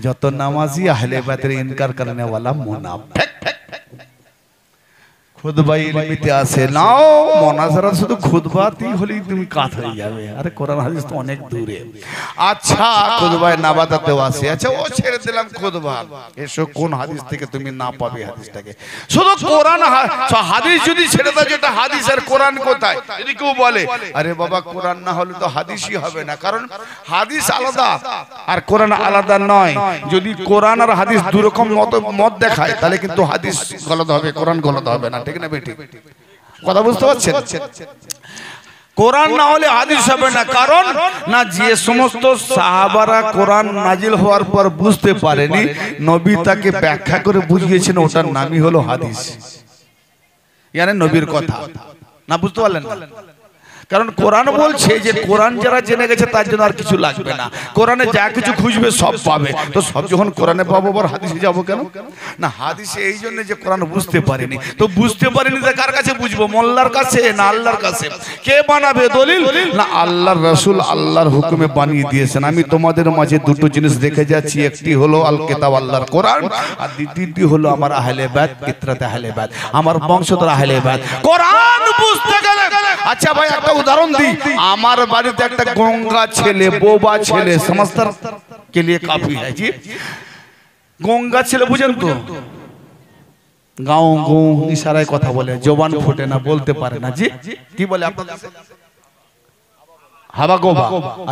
যত নামাজি আহলে বাইতের ইনকার করনে वाला মুনাফিক খুতবা ইলমিতে আসে নাও মুনাজারা শুধু খুতবাতেই হলি তুমি কাত হয়ে যাবে আরে কোরআন হাদিস তো অনেক দূরে আচ্ছা খুতবায় নাবাতাতেও আসে আচ্ছা ও ছেড়ে দিলাম খুতবা এসো কোন হাদিস থেকে তুমি না পাবে হাদিসটাকে শুধু কোরআন হাদিস যদি ছেড়ে দাও যেটা হাদিস আর কোরআন কোথায় যদি কেউ বলে আরে বাবা কোরআন না হলে তো হাদিসই হবে না কারণ হাদিস আলাদা আর কোরআন আলাদা নয় যদি কোরআন আর হাদিস দুই রকম মত দেখায় তাহলে কিন্তু হাদিস গলত হবে কোরআন গলত হবে না ঠিক না বেটি কথা বুঝতে পারছেন কোরআন না হলে হাদিস হবে না কারণ না যে সমস্ত সাহাবারা কোরআন নাজিল হওয়ার পর বুঝতে পারেনি নবী তাকে ব্যাখ্যা করে বুঝিয়েছেন ওটার নামই হলো হাদিস ইয়ানি নবীর কথা না বুঝতে পারলেন कारण কোরআন বলছে যে কোরআন যারা জেনে গেছে তার জন্য আর কিছু লাগবে না। কোরআনে যা কিছু খুঁজবে সব পাবে। তো সব যখন কোরআনে পাবো আবার হাদিসে যাব কেন? না হাদিসে এই জন্য যে কোরআন বুঝতে পারিনি। তো বুঝতে পারিনি তা কার কাছে বুঝবো? মোল্লার কাছে না আল্লাহর কাছে? কে বানাবে দলিল? না আল্লাহর রাসূল আল্লাহর হুকুমে বানিয়ে দিয়েছেন। আমি তোমাদের মাঝে দুটো জিনিস রেখে যাচ্ছি, একটি হলো আল কিতাব আল্লাহর কোরআন আর দ্বিতীয়টি হলো আমার আহলে বাইত ইত্রাত আহলে বাইত আমার বংশধর আহলে বাইত। কোরআন বুঝতে গেলে আচ্ছা ভাই একটা उदाहरण दी आमार बारे तो एक गोंगा छेले बोबा छेले समस्तर के लिए काफी है जी। गोंगा छेले बुझेन तो गाँव गाँव इशारा कथा बोले जवान फुटे ना बोलते पारे ना जी की बोले हावा गोबा।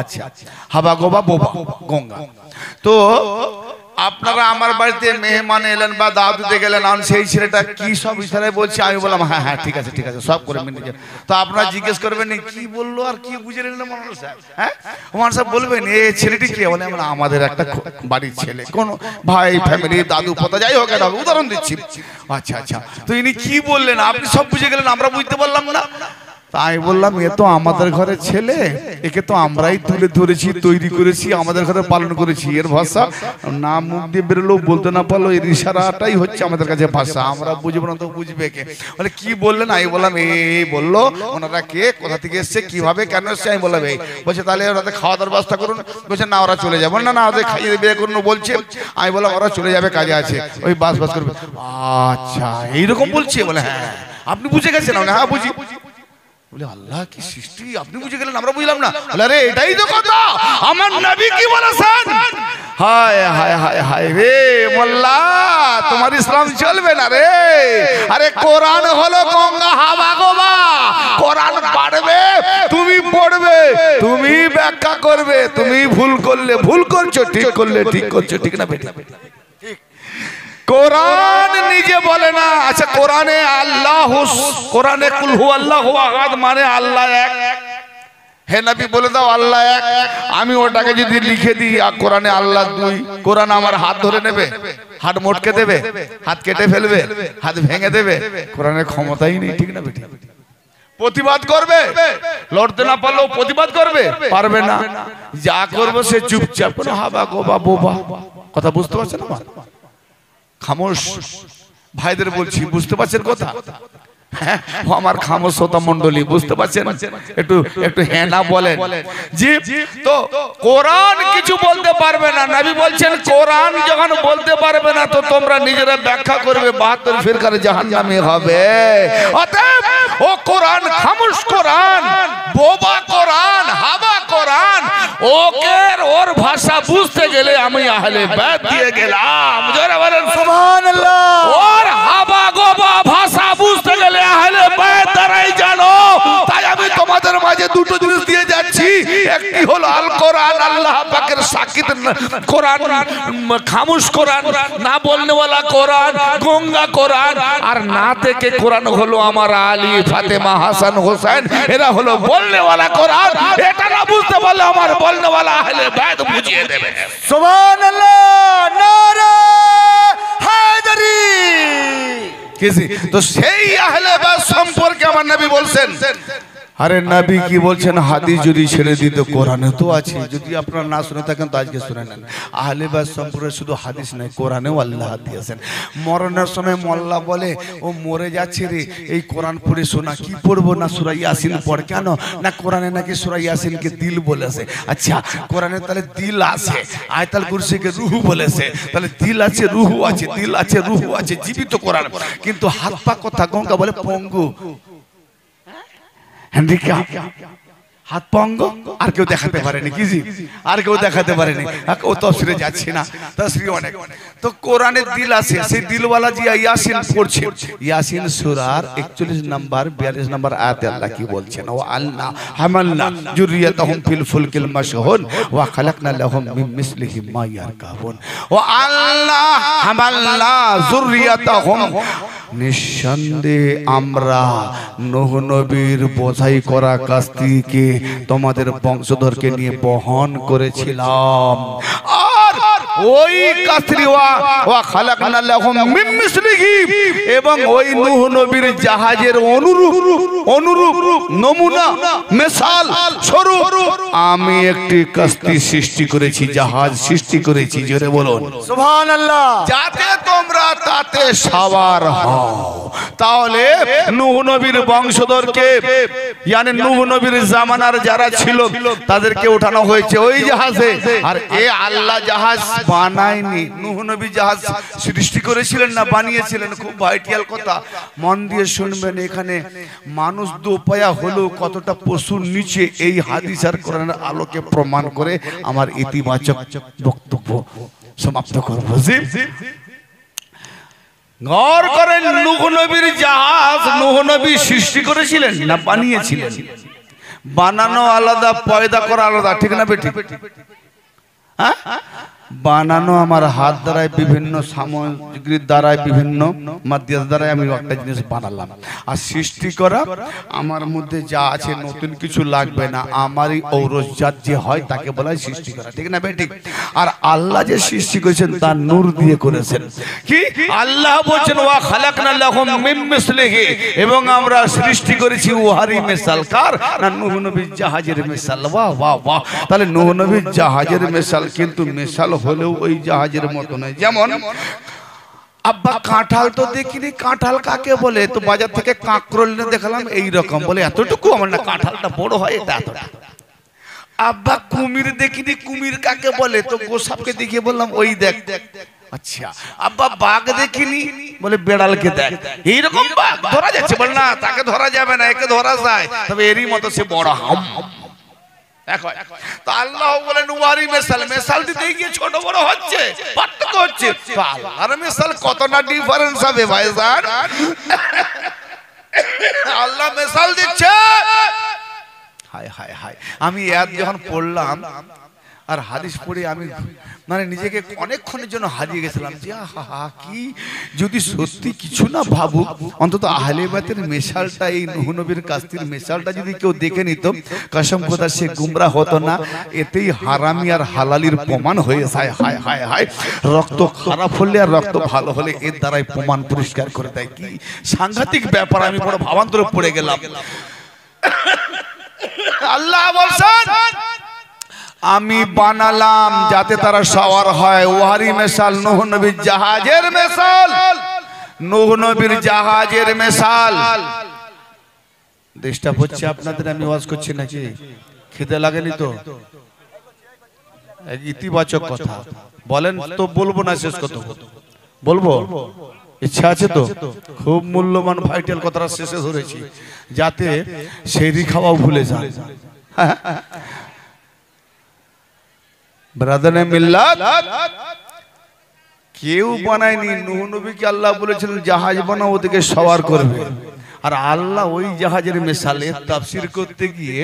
अच्छा हावा गोबा बोबा गोंगा। तो আপনারা আমার বাড়িতে মেহমান এলেন বা দাওয়াত দিতে গেলেন, আর সেই ছেলেটা কি সব ইশারায় বলছে, আমি বললাম হ্যাঁ হ্যাঁ ঠিক আছে ঠিক আছে সব করে মেনে নিয়ে। তো আপনারা জিজ্ঞেস করবেন কি বললো আর কি বুঝে নিলেন মানুষ স্যার? হ্যাঁ মানুষ স্যার বলবেন এই ছেলেটি কি বলে? আমরা আমাদের একটা বাড়ির ছেলে, কোন ভাই ফ্যামিলি দাদু পোতা যাই হোক এটা উদাহরণ দিচ্ছি। আচ্ছা আচ্ছা তো ইনি কি বললেন আপনি সব বুঝে গেলেন, আমরা বুঝতে পারলাম না। তাই বললাম এ তো আমাদের ঘরের ছেলে, একে তো আমরাই তুলে ধরেছি তৈরি করেছি আমাদের ঘরে পালন করেছি, এর ভাষা না মুখ দিয়ে বেরোলো বলতে না পারলো এর ইশারাটাই হচ্ছে আমাদের কাছে ভাষা, আমরা বুঝবো না তো বুঝবে কে? মানে কি বললেন? আমি বললাম এ বললো। ওনারা কে কোথা থেকে এসছে কিভাবে কেন এসছে? আমি বললাম এই। বলছে তাহলে ওরা খাওয়া দাওয়ার ব্যবস্থা করুন। বলছে না ওরা চলে যাবে। না না ওদের খাইয়ে বের করুন বলছে। আমি বললাম ওরা চলে যাবে কাজে আছে ওই বাস বাস করবে। আচ্ছা এইরকম বলছে? বলে হ্যাঁ। আপনি বুঝে গেছেন? না হ্যাঁ বুঝি। বলে আল্লাহ কি সৃষ্টি, আপনি বুঝে গেলেন আমরা বুঝলাম না। আরে এটাই তো কথা, আমার নবী কি বলেছেন। হায় হায় হায় হায় রে মোল্লা তোমার ইসলাম চলবে না রে। আরে কোরআন হলো গঙ্গা হাওয়া গোবা। কোরআন পড়বে তুমি পড়বে, তুমি ব্যাখ্যা করবে, তুমি ভুল করলে ভুল করছো, ঠিক করলে ঠিক করছো, ঠিক না বেটা? কোরআন নিজে বলে না। আচ্ছা কোরআনে আল্লাহ কোরআনে কুল হু আল্লাহু আহাদ মানে আল্লাহ এক। হে নবী বলে দাও আল্লাহ এক। আমি ওটাকে যদি লিখে দিই আর কোরআনে আল্লাহ দুই, কোরআন আমার হাত ধরে নেবে, হাত মোটকে দেবে, হাত কেটে ফেলবে, হাত ভেঙে দেবে? কোরআনের ক্ষমতাই নেই, ঠিক না বেটি? প্রতিবাদ করবে, লড়তে না পারলেও প্রতিবাদ করবে পারবে না, যা করবে সে চুপচাপ করে হাবা গোবা বোবা। কথা বুঝতে পারছেন না খামোশ ভাইদের বলছি, বুঝতে পারছেন কথা? হ্যাঁ আমার খামোশ শ্রোতা মন্ডলী বুঝতে পারছেন? একটু একটু হ্যাঁ না বলেন জি। তো কোরআন কিছু বলতে পারবে না, নবী বলছেন কোরআন যখন বলতে পারবে না তো তোমরা নিজেরা ব্যাখ্যা করবে, বাহাত্তর ফিরকার জাহান্নামী হবে। অতএব ও কোরআন খামোশ কোরআন, বোবা কোরআন, হাবা কোরআন, ওকে ওর ভাষা বুঝতে গেলে আমি আহলে বাইত দিয়ে গেলাম। জোরে বলেন সুবহানাল্লাহ। ওর হাবা গোবা ভাষা বুঝতে গেলে আহলে বাইত তারাই জানো। তাই আমি তোমাদের মাঝে দুটো জিনিস দিয়ে যাচ্ছি, একটি হলো আল কোরআন আল্লাহ পাকের সাকিত কোরআন, খামোশ কোরআন, না বলনেওয়ালা কোরআন, গঙ্গা কোরআন। আর না থেকে কোরআন হলো আমার আলী ফাতেমা হাসান হোসেন, এরা হলো বলনেওয়ালা কোরআন। এটা না বুঝতে পারলে আমার বলনেওয়ালা আহলে বাইত বুঝিয়ে দেবে। সুবহানাল্লাহ। নারে হায়দারি। তো সেই আহলে বাইত সম্পর্কে আমার নবী বলছেন। আরে নবী কি বলছেন? হাদিস যদি ছেড়ে দিত কোরআনে তো আছে, যদি আপনারা না শুনে থাকেন তো আজকে শুনে নেন। আহলে বাইত সম্পর্কে শুধু হাদিস নাই, কোরআনেও আল্লাহ দিয়েছেন। মরণের সময় মোল্লা বলে ও মরে যাচ্ছে রে এই কোরআন পড়ে শোনা। কি পড়বো? না সূরা ইয়াসিন পড়। কেন? না কোরআনে নাকি সূরা ইয়াসিনকে দিল বলেছে। আচ্ছা কোরআনে তাহলে দিল আছে, আয়াতুল কুরসিকে রুহু বলেছে, তাহলে দিল আছে রুহু আছে, দিল আছে রুহু আছে, জীবিত কোরআন। কিন্তু হাত পা কথা গঙ্গা বলে পঙ্গু হ্যান্ডিকা, হাত পঙ্গ আর কেউ দেখাতে পারেনি। কি জি আর কেউ দেখাতে পারেনি। ও তাফসিরে যাচ্ছে না, তাফসির অনেক। তো কোরআনের দিল আছে, সেই দিলওয়ালা জি ইয়াসিন পড়ছে। ইয়াসিন সূরার একচল্লিশ নম্বর বিয়াল্লিশ নম্বর আয়াতে আল্লাহ কি বলছেন? ওয়া আল্লাহ হামালনা যুরিয়াতাহুম ফিল ফুলকিল মাশহুন ওয়া খালাকনা লাহুম মিন মিসলিহি মা ইয়ারকাবুন। ওয়া আল্লাহ হামালনা যুরিয়াতাহুম, নিঃসন্দেহে আমরা নূহ নবীর বোঝাই করা কাস্তিকে তোমাদের বংশধরকে নিয়ে বহন করেছিলাম। আর ওই কাস্তি ওয়া খালাকনা লাহুম মিন মিসলি एवं ওই নূহ নবীর জাহাজের অনুরূপ অনুরূপ নমুনা মিশাল স্বরূপ আমি একটি কস্তি সৃষ্টি করেছি জাহাজ সৃষ্টি করেছি জোরে বলুন সুবহানাল্লাহ যাতে তোমরা তাতে সওয়ার হও তাহলে নূহ নবীর বংশধরকে মানে নূহ নবীর জামানার যারা ছিল তাদেরকে ওঠানো হয়েছে ওই জাহাজে আর এ আল্লাহ জাহাজ বানায়নি নূহ নবী জাহাজ সৃষ্টি করেছিলেন না বানিয়েছিলেন খুব ভাইটাল কথা মন দিয়ে শুনবেন এখানে মানুষ দুপায়া হলো কতটা পশুর নিচে এই হাদিস আর কোরআনের আলোকে প্রমাণ করে আমার ইতিবাচক বক্তব্য সমাপ্ত করব জি গৌর করেন নূহ নবীর জাহাজ নূহ নবী সৃষ্টি করেছিলেন না বানিয়েছিলেন বানানো আলাদা পয়দা করা আলাদা ঠিক না বেঠিক হ্যাঁ বানানো আমার হাত দ্বারা বিভিন্ন সামগ্রীর দ্বারা বিভিন্ন মাধ্যম দ্বারা আমি একটা জিনিস বানালাম আর সৃষ্টি করা আমার মধ্যে যা আছে নতুন কিছু লাগবে না আমারই ঔরসজাত যে হয় তাকে বলা হয় সৃষ্টি করা ঠিক না বেঠিক আর আল্লাহ যে সৃষ্টি করেছেন তার নূর দিয়ে করেছেন কি আল্লাহ বলেন ওয়া খালাকনা লাহুম মিন মিসলিহি এবং আমরা সৃষ্টি করেছি ওহারি মিসালকার না নূহ নবীর জাহাজের মিসাল ওয়া ওয়া ওয়া তাহলে নূহ নবীর জাহাজের মিসাল কিন্তু মিসাল হলো ওই জাহাজের মত নয় যেমন আব্বা কাঁঠাল তো দেখিনি কাঁঠাল কাকে বলে তো বাজার থেকে কাঁকরোল নিয়ে দেখলাম এই রকম বলে এতটুকু আমার না কাঁঠালটা বড় হয় এটা এতটা আব্বা কুমির দেখিনি কুমির কাকে বলে তো গোসাপকে দেখিয়ে বললাম ওই দেখ अच्छा अब्बा बाघ देखिनी बोले बेड़ाल के देख यही रकम बाघ धरा जाच्छे बोलना ताके धरा जाबे ना एके धरा जाय तबे एरी मत से बड़ा हम দেখো তো আল্লাহ বলেন ওয়ারি মিসাল মিসাল দিতে গিয়ে ছোট বড় হচ্ছে পার্থক্য হচ্ছে তো আল্লাহর মিসাল কত না ডিফারেন্স হবে ভাইজান আল্লাহ মিসাল দিচ্ছে হায় হায় হায় আমি ইয়াত যখন পড়লাম আর হাদিস পড়ে আমি মানে নিজেকে অনেকক্ষণের জন্য হারিয়ে গেছিলাম যে আহা কি যদি সত্যি কিছু না ভাবু অন্তত আহলে বাইতের মেশালটা এই নূহ নবীর কাস্তির মেশালটা যদি কেউ দেখে নিত কসম খোদা সে গুমরা হতো না এতেই হারামি আর হালালির প্রমাণ হয়ে যায় হায় হায় হায় রক্ত খারাপ হলে আর রক্ত ভালো হলে এর দ্বারাই প্রমাণ পরিষ্কার করে দেয় কি সাংঘাতিক ব্যাপার আমি বড় ভাবান্তরে পড়ে গেলাম আল্লাহ বলছেন আমি বানালাম যাতে তারা সওয়ার হয় ওহারি মিসাল নূহ নবীর জাহাজের মিসাল নূহ নবীর জাহাজের মিসাল দেশটা হচ্ছে আপনাদের আমি ওয়াজ করছি নাকি খেতে লাগেনি তো এক ইতিবাচক কথা বলেন তো বলবো না শেষ কথা বলবো ইচ্ছা আছে তো খুব মূল্যবান ভাইটাল কথাটা শেষে ধরেছি যাতে সেরি খাওয়া ভুলে যায় ব্রাদারে মিল্লাত কেউ বানায়নি নূহ নবীকে আল্লাহ বলেছিলেন জাহাজ বানাও ওদেরকে সওয়ার করবে আর আল্লাহ ওই জাহাজের মিসালে তাফসীর করতে গিয়ে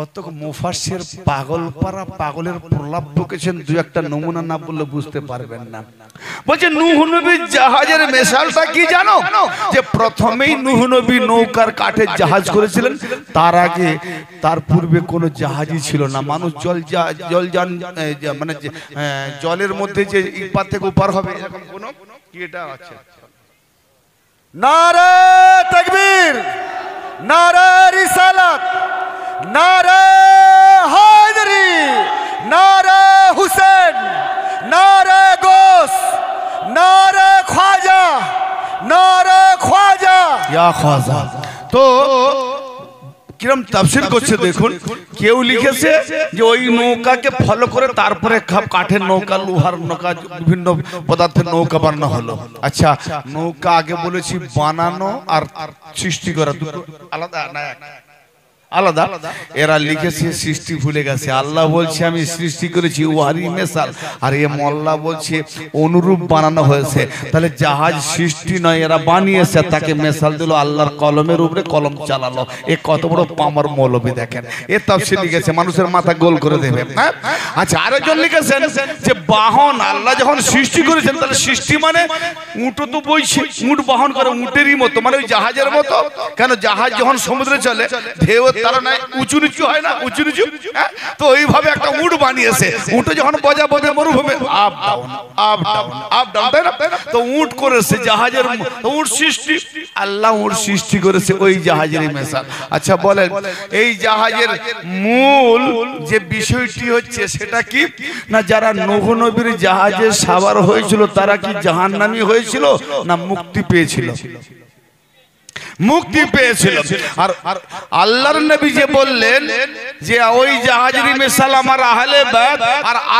কত মুফাসসির পাগলপারা পাগলের প্রলাপ বকেছেন দুই একটা নমুনা না বললে বুঝতে পারবেন না বলে নূহ নবীর জাহাজের মিসালটা কি জানো যে প্রথমেই নূহ নবী নৌকার কাঠের জাহাজ করেছিলেন তার আগে তার পূর্বে কোনো জাহাজই ছিল না মানুষ জল জলযান মানে জলের মধ্যে যে ইপার থেকে ওপার হবে এরকম কোনো কি এটা আছে নারে তাকবীর নারে রিসালাত नारे हैदरी नारे हुसैन नारे गोस नारे ख्वाजा नारे ख्वाजा या ख्वाजा तो किरम तफसीर करছে দেখুন কেউ লিখেছে যে ওই নৌকাকে ফলো করে তারপরে কাঠের নৌকা লোহার নৌকা বিভিন্ন পদার্থের নৌকা বানানো হলো আচ্ছা নৌকা আগে বলেছি বানানো আর সৃষ্টি করা দুটো আলাদা না আলাদা এরা লিখেছে সৃষ্টি ভুলে গেছে আল্লাহ বলছে আমি সৃষ্টি করেছি ওয়ারি মিসাল আর এ মোল্লা বলছে অনুরূপ বানানো হয়েছে তাহলে জাহাজ সৃষ্টি নয় এরা বানিয়েছে তাকে মিসাল দিল আল্লাহর কলমের উপরে কলম চালালো এ কত বড় পামার মৌলবি দেখেন এ তাফসীর লিখেছে মানুষের মাথা গোল করে দেবে হ্যাঁ আচ্ছা আরেকজন লিখেছেন যে বাহন আল্লাহ যখন সৃষ্টি করেছেন তাহলে সৃষ্টি মানে উঁটো তো বইছে উঁট বাহন করে উঁটেরই মতো মানে ওই জাহাজের মতো কেন জাহাজ যখন সমুদ্রে চলে ঢেউ তারনায় উঁচু নিচু হয় না উঁচু নিচু তো এইভাবে একটা উট বানিয়েছে উটে যখন বজাববে মরুভূমি up down up down up down তাই না তো উট করেছে জাহাজের উট সৃষ্টি আল্লাহ উট সৃষ্টি করেছে ওই জাহাজেরই মেশাল। আচ্ছা বলেন এই জাহাজের মূল যে বিষয়টি হচ্ছে সেটা কি না যারা নূহ নবীর জাহাজে সাওয়ার হয়েছিল তারা কি জাহান্নামী হয়েছিল না মুক্তি পেয়েছিল मुक्ति पे अल्लाहर नबी जे बोलें जहाजरी मिसाल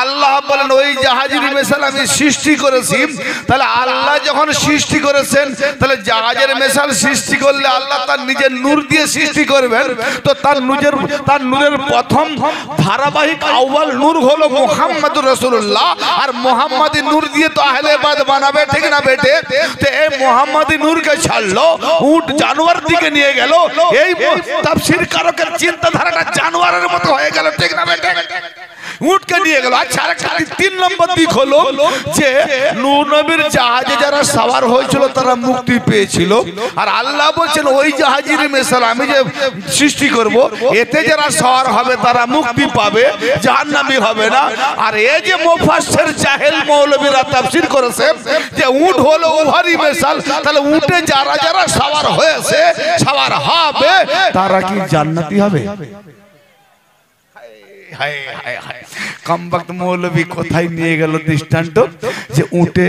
आल्लाह जहाजरी मिसाल सृष्टि आल्लाह जखन सृष्टि कर जहाजेर मिसाल सृष्टि कर ले आल्लाह निजे नूर दिए सृष्टि करबेन तो नूरेर प्रथम धाराबाहिक अव्वल नूर हलो मुहम्मदुर रसूलुल्लाह और मुहम्मदी नूर दिए तो आहले बाद बनाबे ठीक ना बेटे तो ए मुहम्मदी नूर के छाड़लो উট জানোয়ার দিকে নিয়ে গেল এই তাফসীর কারকের চিন্তাধারাটা জানোয়ারের মতো হয়ে গেল ঠিক না বেটা উট কে নিয়ে গেল। আচ্ছা আরেকটা তিন নম্বর দিক হলো যে নূহ নবীর জাহাজে যারা সওয়ার হয়েছিল তারা মুক্তি পেয়েছিল আর আল্লাহ বলেন ওই জাহাজের মিশাল আমি যে সৃষ্টি করব এতে যারা সওয়ার হবে তারা মুক্তি পাবে জাহান্নামী হবে না। আর এই যে মুফাসসির জাহেল মৌলভীরা তাফসীর করেছে যে উট হলো উহারই মিশাল তাহলে উটে যারা যারা সওয়ার হয়েছে সওয়ার হবে তারা কি জান্নাতি হবে हाय हाय हाय कम वक्त मौलवी कोथाय निये गेल दृष्टान्त जे उटे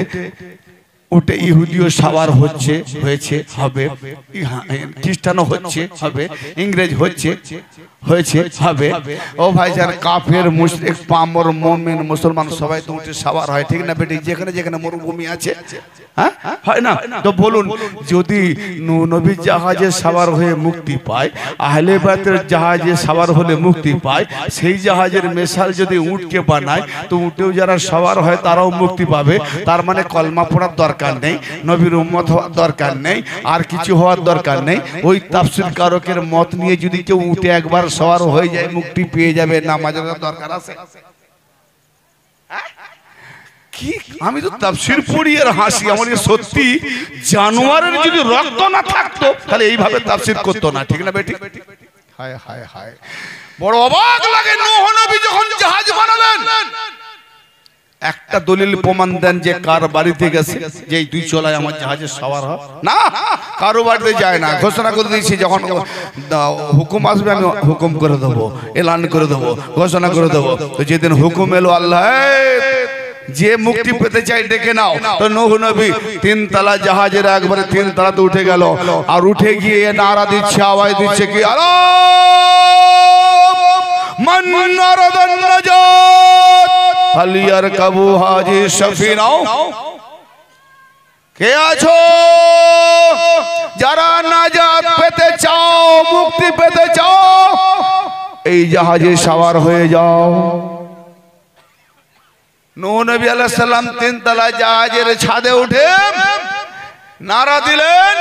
उटे इहुदियो सवार होच्छे होयेछे हबे ख्रिस्टान होच्छे हबे इंग्रेज होच्छे होयेछे हबे ओ भाईजान काफिर मुशरिक पामर मोमिन मुसलमान सबाई तो उटे सवार हय ठीक ना बेटी जेखाने जेखाने मरुभूमि आछे हाँ है ना तो बोलून यदि नबी जहाजे सवार हुए मुक्ति पाए आहले बैतर जहाजे सवार होले मुक्ति पाए सेई जहाजेर मिसाल यदि उट के बनाए तो उटेओ जारा सवार हय ताराओ मुक्ति पाबे तार माने कलमा पड़ार दरकार नेई नबीर उम्मत हওয়ার दरकार नेई आर किछु हওয়ার दरकार नेई ओई ताफसीर कारकेर मत निये यदि केउ उटे एकबार सवार हয়ে যায় मुक्ति পেয়ে যাবে না নামাজের দরকার আছে दलिल प्रमाण दें कार बाड़ीते गेছে যেই দুই চলায় আমার জাহাজে সওয়ার হয় না কারো বাড়িতে যায় না ঘোষণা করে দিয়েছি যখন হুকুম আসবে আমি হুকুম করে দেব এলান করে দেব ঘোষণা করে দেব তো যেদিন হুকুম এলো আল্লাহ जे मुक्ति पेते चाहिए डेके नाओ तो नूह नबी तीन तला जहाजेर एकबारे तीन तला तो उठे गेल और उठे गिये नारा दिच्छे आवाज दिच्छे कि मन नारद नजात फलियर कबू हाजी सफीना के आछो जरा नजात पेते चाओ मुक्ति पेते चाओ ए जहाजे सवार होए जाओ। नूह नबी अलैहिस सलाम तीन तला जहाजेर छादे उठे नारा दिलेन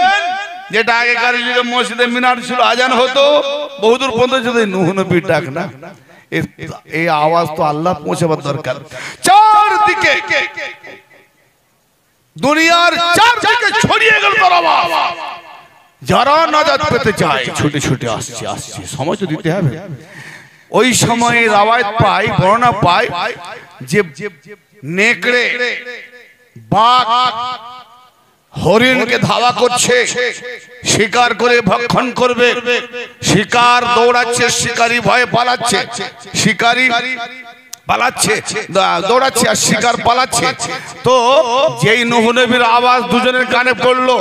जेटा आगेकार जुगे मस्जिदे मिनार छिल आजान हतो बहुदूर पर्यन्त जदि नूह नबी डाक ना ए आवाज तो आल्लाह पहुंचाबा दरकार। चार दिके दुनियार चार दिके छड़िये गेल तार आवाज जारा नाजात पेते चाय छुटे छुटे आसछे आसछे समझ दिते हबे ओई समय रवायत पाई बर्णना पाई नेकड़े बाघ हरिण के धावा करछे शिकार करे भक्षण करबे शिकार दौड़ाच्छे शिकारी भये पालाच्छे शिकारी পালাচ্ছে দৌড়াচ্ছে আর শিকার পালাচ্ছে তো যেই নূহ নবীর আওয়াজ দুজনের কানে পড়লো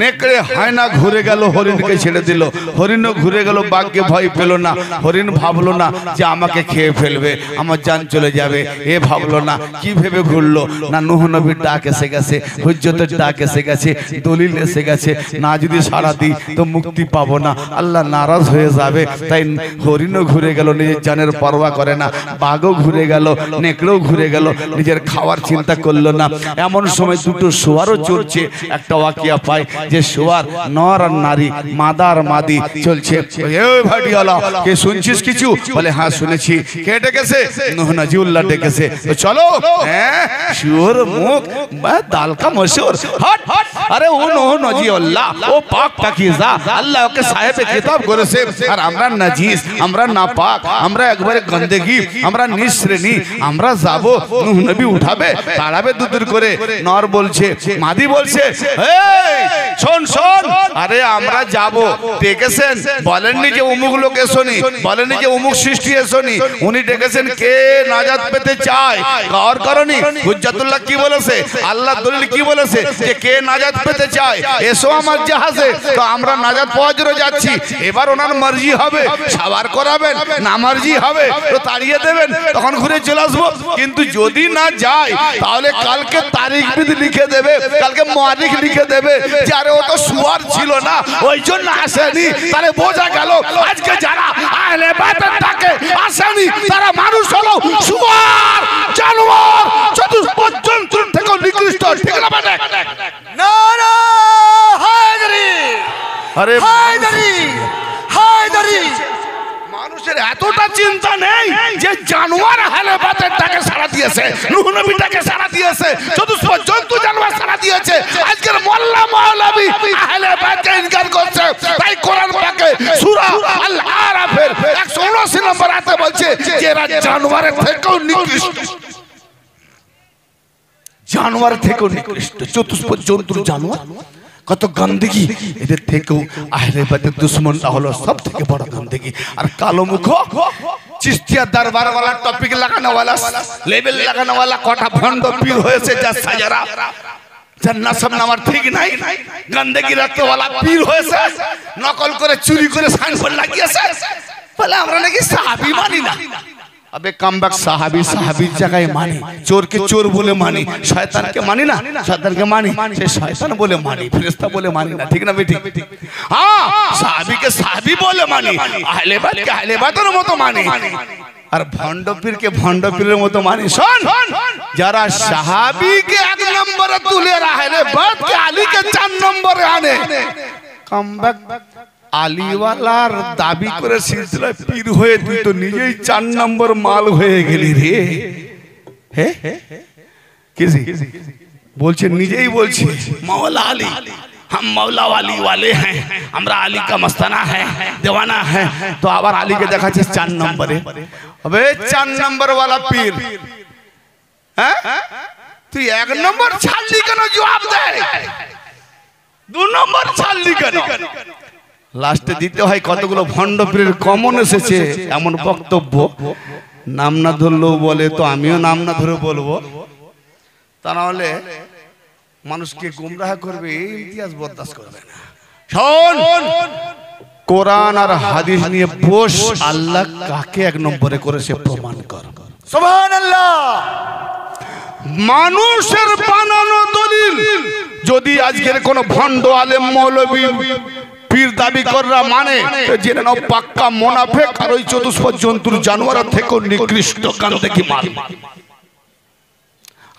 নেকড়ে হায়না ঘুরে গেল হরিণকে ছেড়ে দিল হরিণও ঘুরে গেল বাঘকে ভয় পেল না হরিণ ভাবলো না যে আমাকে খেয়ে ফেলবে আমার জান চলে যাবে এ ভাবলো না কি ভেবে ঘুরলো না নূহ নবীর ডাক এসে গেছে হুজ্জতের ডাক এসে গেছে দলিল এসে গেছে না যদি সাড়া দিই তো মুক্তি পাবো না আল্লাহ নারাজ হয়ে যাবে তাই হরিণও ঘুরে গেল নিজের জানের পরোয়া করে না বাঘও ঘুরে ঘুরে গেল, নেকড়েও ঘুরে গেল, নিজের খাওয়ার চিন্তা করলো না। এমন সময় দুটো শুয়ারও চলছে, একটা ওয়াকিয়া পায় যে শুয়ার নর আর নারী মাদার মাদি চলছে। এই ভাটিওয়ালা, কে শুনছিস কিছু? বলে হ্যাঁ শুনেছি। কে ডেকেছে? নূহ নাজিউল্লাহ ডেকেছে। তো চলো। হ্যাঁ, শুয়োর মুখ দাল কা মশুর। হট হট, আরে ও নূহ নাজিউল্লাহ, ও পাক পাকিজা, আল্লাহ ওকে সাহেব কিতাব করেছে। আর আমরা নাজিস, আমরা নাপাক, আমরা একবারে গন্দেগি, আমরা নিঃশ্রেণী, আমরা যাব। নূহ নবী উঠাবে, তাড়াবে দুদুর করে। নর বলছে, মাদি বলছে, এই শোন শোন, আরে আমরা যাব। ডেকেছেন, বলেননি যে অমুক লোক এসোনি, বলেননি যে অমুক সৃষ্টি এসোনি। উনি ডেকেছেন কে নাজাত পেতে চায়। কার কারণে? হুজ্জাতুল্লাহ কি বলেছে, আল্লাহ দলিল কি বলেছে যে কে নাজাত পেতে চায় এসো আমার জাহাজে। তো আমরা নাজাত পাওয়ার জন্য যাচ্ছি। এবার ওনার মর্জি হবে, সাবার করাবেন, না মর্জি হবে তো তাড়িয়ে দেবেন, তখন ঘুরে চলে আসবো। কিন্তু যদি না যায় তাহলে কালকে তারিখ বিধি লিখে দেবে, কালকে মারিখ লিখে দেবে যে আরে ও তো শুয়ার ছিল না, ওই জন্য আসেনি। তাহলে বোঝা গেল আজকে যারা আহলে বাইতের ডাকে আসেনি তারা মানুষ হলো শুয়ার, জানোয়ার, চতুষ্পদ জন্তু থেকে নিকৃষ্ট। ঠিক না? মানে না না, হায়দারি, আরে হায়দারি, হায়দারি। মানুষের এতটা চিন্তা নেই যে জানোয়ার আহলে বাইতের ডাকে সাড়া দিয়েছে, নূহ নবীর ডাকে সাড়া দিয়েছে, চতুষ্পদ জন্তু জানোয়ার সাড়া দিয়েছে। আজকের মোল্লা মৌলভী আহলে বাইতকে ইনকার করছে। তাই কোরআন পাকে সূরা আল আরাফের একশো উনআশি নম্বর আয়াতে বলছে যে এরা জানোয়ারের থেকেও নিকৃষ্ট, জানোয়ার থেকেও নিকৃষ্ট, চতুষ্পদ জন্তুর জানোয়ার। কত গন্দেগি! এদের থেকেও আহলে বাইতের দুশমনরা হলো সব থেকে বড় গন্দেগি। আর কালো মুখ চিস্তিয়া দরবার वाला টপিক লাগানো वाला লেবেল লাগানো वाला কটা ভন্ড পীর হয়েছে যা সাজারা জান্নাত সামনে আমার ঠিক নাই। গন্দেগি রাখতে वाला পীর হয়েছে, নকল করে চুরি করে সাইন্স লাগিয়েছে। বলে আমরা নাকি সাহাবী মানি না। अबे कमबक साहबी साहबी जगह मानी, चोर के चोर बोले मानी, शैतान के मानी ना, शैतान के मानी, से शैतान बोले मानी, फरिश्ता बोले मानी ना। ठीक ना बेटी? हां, साहबी के साहबी बोले मानी, अहले बात के अहले बात और मत मानी, और भंड पीर के भंड पीर मत मानी। सुन, जरा साहबी के एक नंबर तुले अहले बात के अली के चार नंबर आने कमबक আলিওয়ালার দাবি করে সিলসিলা পীর হয়ে তুই তো নিজেই চার নম্বর মাল হয়ে গেলি রে। হ্যাঁ কিজি বলছে, নিজেই বলছি মাওলা আলী, हम मौला वाली वाले हैं, हमरा अली का मस्ताना है, दीवाना है। तो আবার আলীকে দেখাচ্ছিস চার নম্বরে। अबे চার নম্বর वाला पीर, হ্যাঁ তুই এক নম্বর ছাড়লি কেন? জবাব দে। দু নম্বর ছাড়লি কেন? লাস্টে দিতে হয় কতগুলো ভণ্ড পীরের কমন এসেছে এমন বক্তব্য। নাম না ধরলেও বলে, তো আমিও নাম না ধরে বলবো, তা নাহলে মানুষকে গুমরাহ করবে। এই ইতিহাস বরদাস্ত করবে না। শোন, কোরআন আর হাদিস নিয়ে বস। আল্লাহ কাকে এক নম্বরে করেছে প্রমাণ কর। সুবহানাল্লাহ। মানুষের বানানো দলিল যদি আজকের কোন ভণ্ড আলেম মৌলবী পীর দাবি কররা মানে, জেনে নাও পাক্কা মুনাফিক। আর ওই চতুষ্পদ জন্তুর জানোয়ার থেকে নিকৃষ্ট গন্দেগি মাল।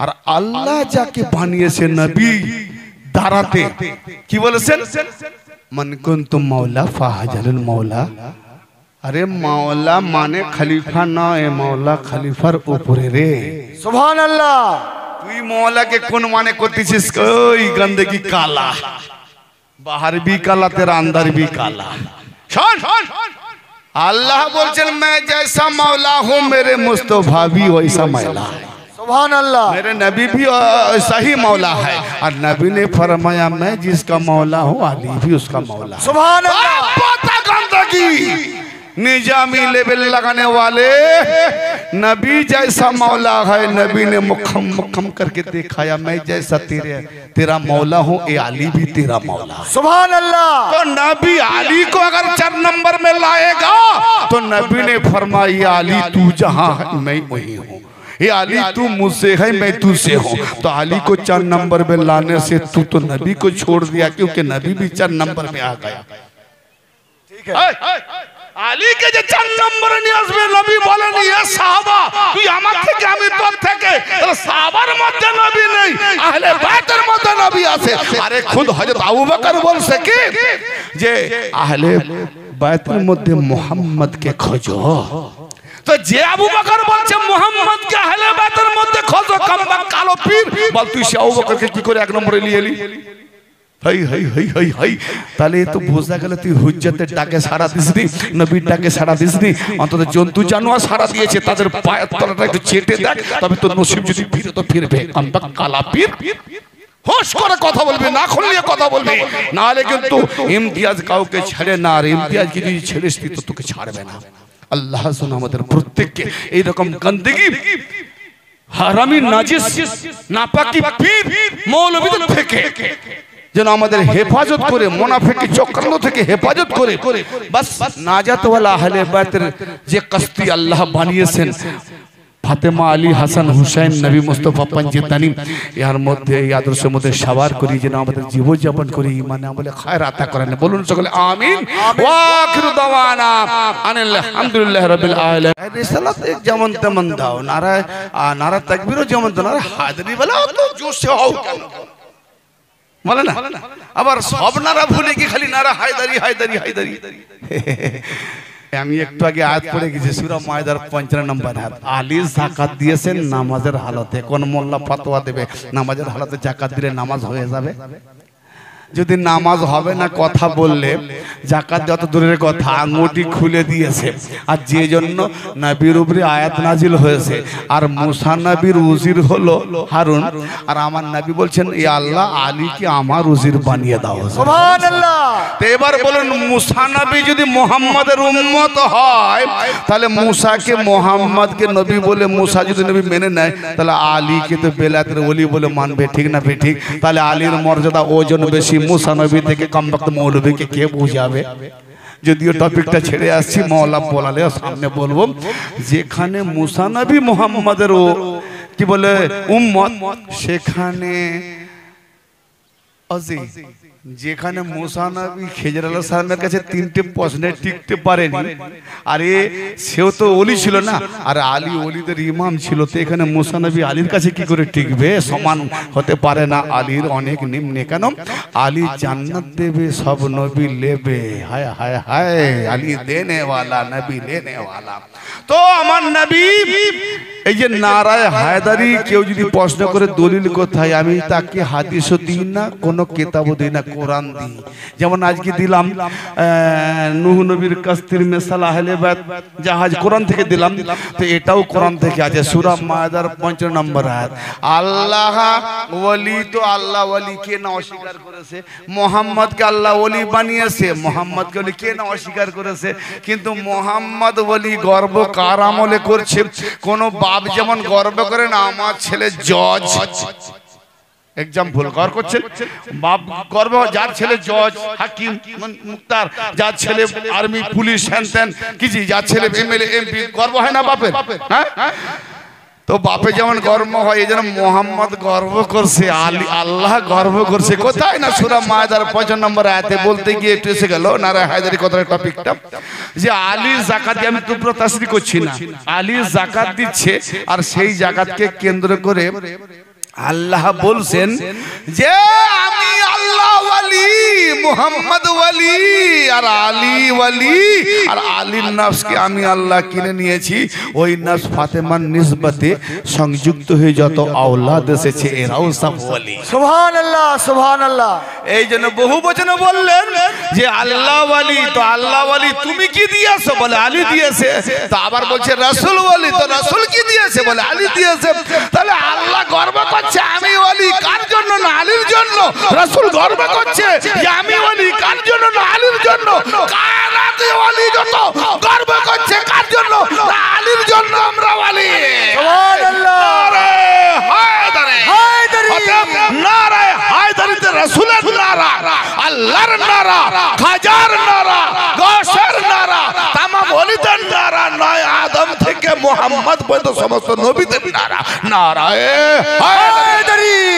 আর আল্লাহ যাকে বানিয়েছে নবী দাঁড়াতে, কি বলেছেন? মান কুনতুম মাওলা ফাহাজালুল মাওলা। আরে মাওলা মানে খলিফা নয়, মাওলা খলিফার উপরে রে। সুবহানাল্লাহ। তুই মাওলাকে কোন মানে করতেছিস? ওই গন্দেগি কালা, বাহার বি কালা, তেরা আন্দার বি কালা। শোন, আল্লাহ বলছেন मैं जैसा मौला हूं मेरे मुस्तफा भी वैसा मौला है। सुभान अल्लाह। मेरे नबी भी ऐसा ही मौला है। और नबी ने फरमाया मैं जिसका मौला हूं अली भी उसका मौला है। सुभान अल्लाह। पता गंदगी निजामी लेवल लगाने वाले, नबी जैसा मौला है। नबी ने मुखम मुखम करके दिखाया मैं जैसा तेरे तेरा मौला हूँ, ए अली भी तेरा मौला। सुभान अल्लाह। तो नबी अली को अगर चार नंबर में लाएगा तो नबी ने फरमाया अली तू जहाँ है मैं वही हूँ, ये अली तू मुझसे है मैं तुझसे हूँ। तो अली को चार नंबर में लाने से तू तो नबी को छोड़ दिया, क्योंकि नबी भी चार नंबर में आ गया। ठीक है। आली के जो चार नंबर नियाज़ में नबी बोले नहीं है साहबा तू यामत के कामी तो थे के तो साबर मध्य नबी नहीं अहले बैतर मध्य नबी आसे अरे खुद हज़रत अबू बकर बोल सके जे अहले बैतर मध्य मोहम्मद के खोजो तो जे अबू बकर बोल चे मोहम्मद के अहले बैतर मध्य खोजो कम बक कालो पीर बोल तू शाह अबू बकर के की करे एक नंबर लिए ली हाय हाय हाय हाय हाय ताले तो बोझा गलत हुज्जत डाके सारा दिसदी नबी डाके सारा दिसदी অন্তত জন্তু জানোয়ার সারা দিয়েছে তাদের পায়ের তলাটা একটু চেটে দেখ তবে তো নসিব যদি ফিরে তো ফিরবে আমবা কালা পীর होश करे कथा बोलबे ना खुलिए कथा बोलबे नाले किंतु इम्तियाज কাউকে ছেড়ে না আর ইমতিয়াজ কি যদি ছেড়েস তো তোকে ছাড়বে না আল্লাহ যেন আমাদের প্রত্যেককে এই রকম গندگی হারামি নাজিস নাপাকি পীর মৌলবীদের থেকে যেন আমাদের হেফাজত করে মুনাফিকি চক্রান্ত থেকে হেফাজত করে বাস নাজাত ওয়ালা আহলে বাইতের যে কস্তি আল্লাহ বানিয়েছেন ফাতেমা আলী হাসান হুসাইন নবী মুস্তাফা পঞ্জতানি এর মধ্যে এই আদর্শের মধ্যে সবার করি যেন আমাদের জীবন যাপন করি ইমানে আমলে খায়ের আতা করেন বলুন সকলে আমিন ওয়া আখিরু দাওয়ানা আলহামদুলিল্লাহ রাব্বিল আলামিন রিসালাত এক যেমন তেমন দাও নারা নারা তাকবীরও যেমন তেমন আর হাজিরি বলা তো জোশে হও কেন বলে না আবার সব নারা ভুলে কি খালি নারা হায়দারি হায়দারি হায়দারি আমি একটু আগে আয়াত পড়ে গেছি সূরা মায়দার পঞ্চান্ন নম্বর আয়াত আলী যাকাত দিয়েছেন নামাজের হালতে কোন মোল্লা ফতোয়া দেবে নামাজের হালতে যাকাত দিলে নামাজ হয়ে যাবে যদি নামাজ হবে না কথা বললে যাকাত যত দূরের কথা আঙ্গুটি খুলে দিয়েছে আর যে জন্য নবীর উপরে আয়াত নাজিল হয়েছে আর মুসা নবীর উজির হলো হারুন আর আমার নবী বলছেন ইয়া আল্লাহ আলীকে আমার উজির বানিয়ে দাও সুবহানাল্লাহ তো এবার বলেন মুসা নবী যদি মুহাম্মাদের উম্মত হয় তাহলে মুসাকে মুহাম্মাদকে নবী বলে মুসা যদি নবী মেনে নেয় তাহলে আলীকে তো বেলাতের ওলি বলে মানবে ঠিক না ঠিক তাহলে আলীর মর্যাদা ওজন বেশি मुसा नबी থেকে কম বক্ত মৌলবী কে কে বুঝাবে যদিও টপিকটা ছেড়ে আসছি মওলা বলালে সামনে বলবো যেখানে মুসা নবী মুহাম্মাদের ও কি বলে উম্মত সেখানে আজি যেখানে মুসা নবী খিজর আল সালামের কাছে তিনটে প্রশ্নে টিকতে পারেনি আরে সেও তো ওলি ছিল না আর আলী ওলিদের ইমাম ছিল তো এখানে মুসা নবী আলীর কাছে কি করে টিকবে সমান হতে পারে না আলীর অনেক নিম্নে কেন আলী জান্নাত দেবে সব নবী নেবে হায় হায় হায় আলী দেনে वाला নবী लेने वाला তো আমার নবী এই যে নারায়ে হায়দারি কেউ যদি প্রশ্ন করে দলিল কোথায় আমি তাকে হাদিসও দিই না কোনো কিতাবও দিই না কোরআন দিই যেমন আজকে দিলাম নূহ নবীর কাস্তির মিসাল আহলে বাইত জাহাজ কোরআন থেকে দিলাম তো এটাও কোরআন থেকে আছে সূরা মায়দার পঞ্চান্ন নম্বর আয়াত আল্লাহ ওলি তো আল্লাহ ওলি কে না অস্বীকার করেছে মোহাম্মদ কে আল্লাহ ওলি বানিয়েছে মোহাম্মদ কে ওলি কে না অস্বীকার করেছে কিন্তু মোহাম্মদ ওলি গর্ব কার আমলে করছে কোন বাপ যেমন গর্ব করেন আমার ছেলে জজ एग्जाम्पल गौर করছেন বাপ গর্ব যার ছেলে জজ হাকিম মুক্তার যার ছেলে আর্মি পুলিশ হেনতেন কিজি যার ছেলে এমএলএ এমপি গর্ব হয় না বাপের হ্যাঁ তো বাপে যেমন গর্ব হয় এজন্য মোহাম্মদ গর্ব করছে আলী আল্লাহ গর্ব করছে কোথায় না সূরা মায়দার পঞ্চান্ন নম্বর আয়াতে বলতে গিয়ে একটু এসে গেল নারা হায়দারি কথার টপিকটা যে আলী যাকাত আমি তো প্রত্যাশী করছি না আলী যাকাত দিচ্ছে আর সেই যাকাতকে কেন্দ্র করে আল্লাহ বলেন যে আমি আল্লাহ ওয়ালি মুহাম্মদ ওয়ালি আর আলী ওয়ালি আর আলীর নফসকে আমি আল্লাহ কিনে নিয়েছি ওই নফস ফাতেমার নিসবতে সংযুক্ত হয়ে যত আওলাদ এসেছে এরাও সব ওয়ালি সুবহানাল্লাহ সুবহানাল্লাহ এইজন্য বহু বচনে বললেন যে আল্লাহ ওয়ালি তো আল্লাহ ওয়ালি তুমি কি দিয়েছো বলে আলী দিয়েছে তো আবার বলছে রাসূল ওয়ালি তো রাসূল কি দিয়েছে বলে আলী দিয়েছে তাহলে আল্লাহ গর্ব করে আমি ওলি কার জন্য না আলীর জন্য রাসূল গর্ব করছে যে আমি ওলি কার জন্য না আলীর জন্য কারাতে ওলি যত গর্ব করছে কার জন্য না আলীর জন্য আমরা ওলি সুবহানাল্লাহ রে হায়দারে হায়দারি নারা হায়দারিতে রাসূলের নারা আল্লাহর নারা খাজার নারা গোশের নারা तमाम ওলিদের নারা নয় আদম থেকে মুহাম্মদ পর্যন্ত সমস্ত নবীদের নারা নারা হায়দারি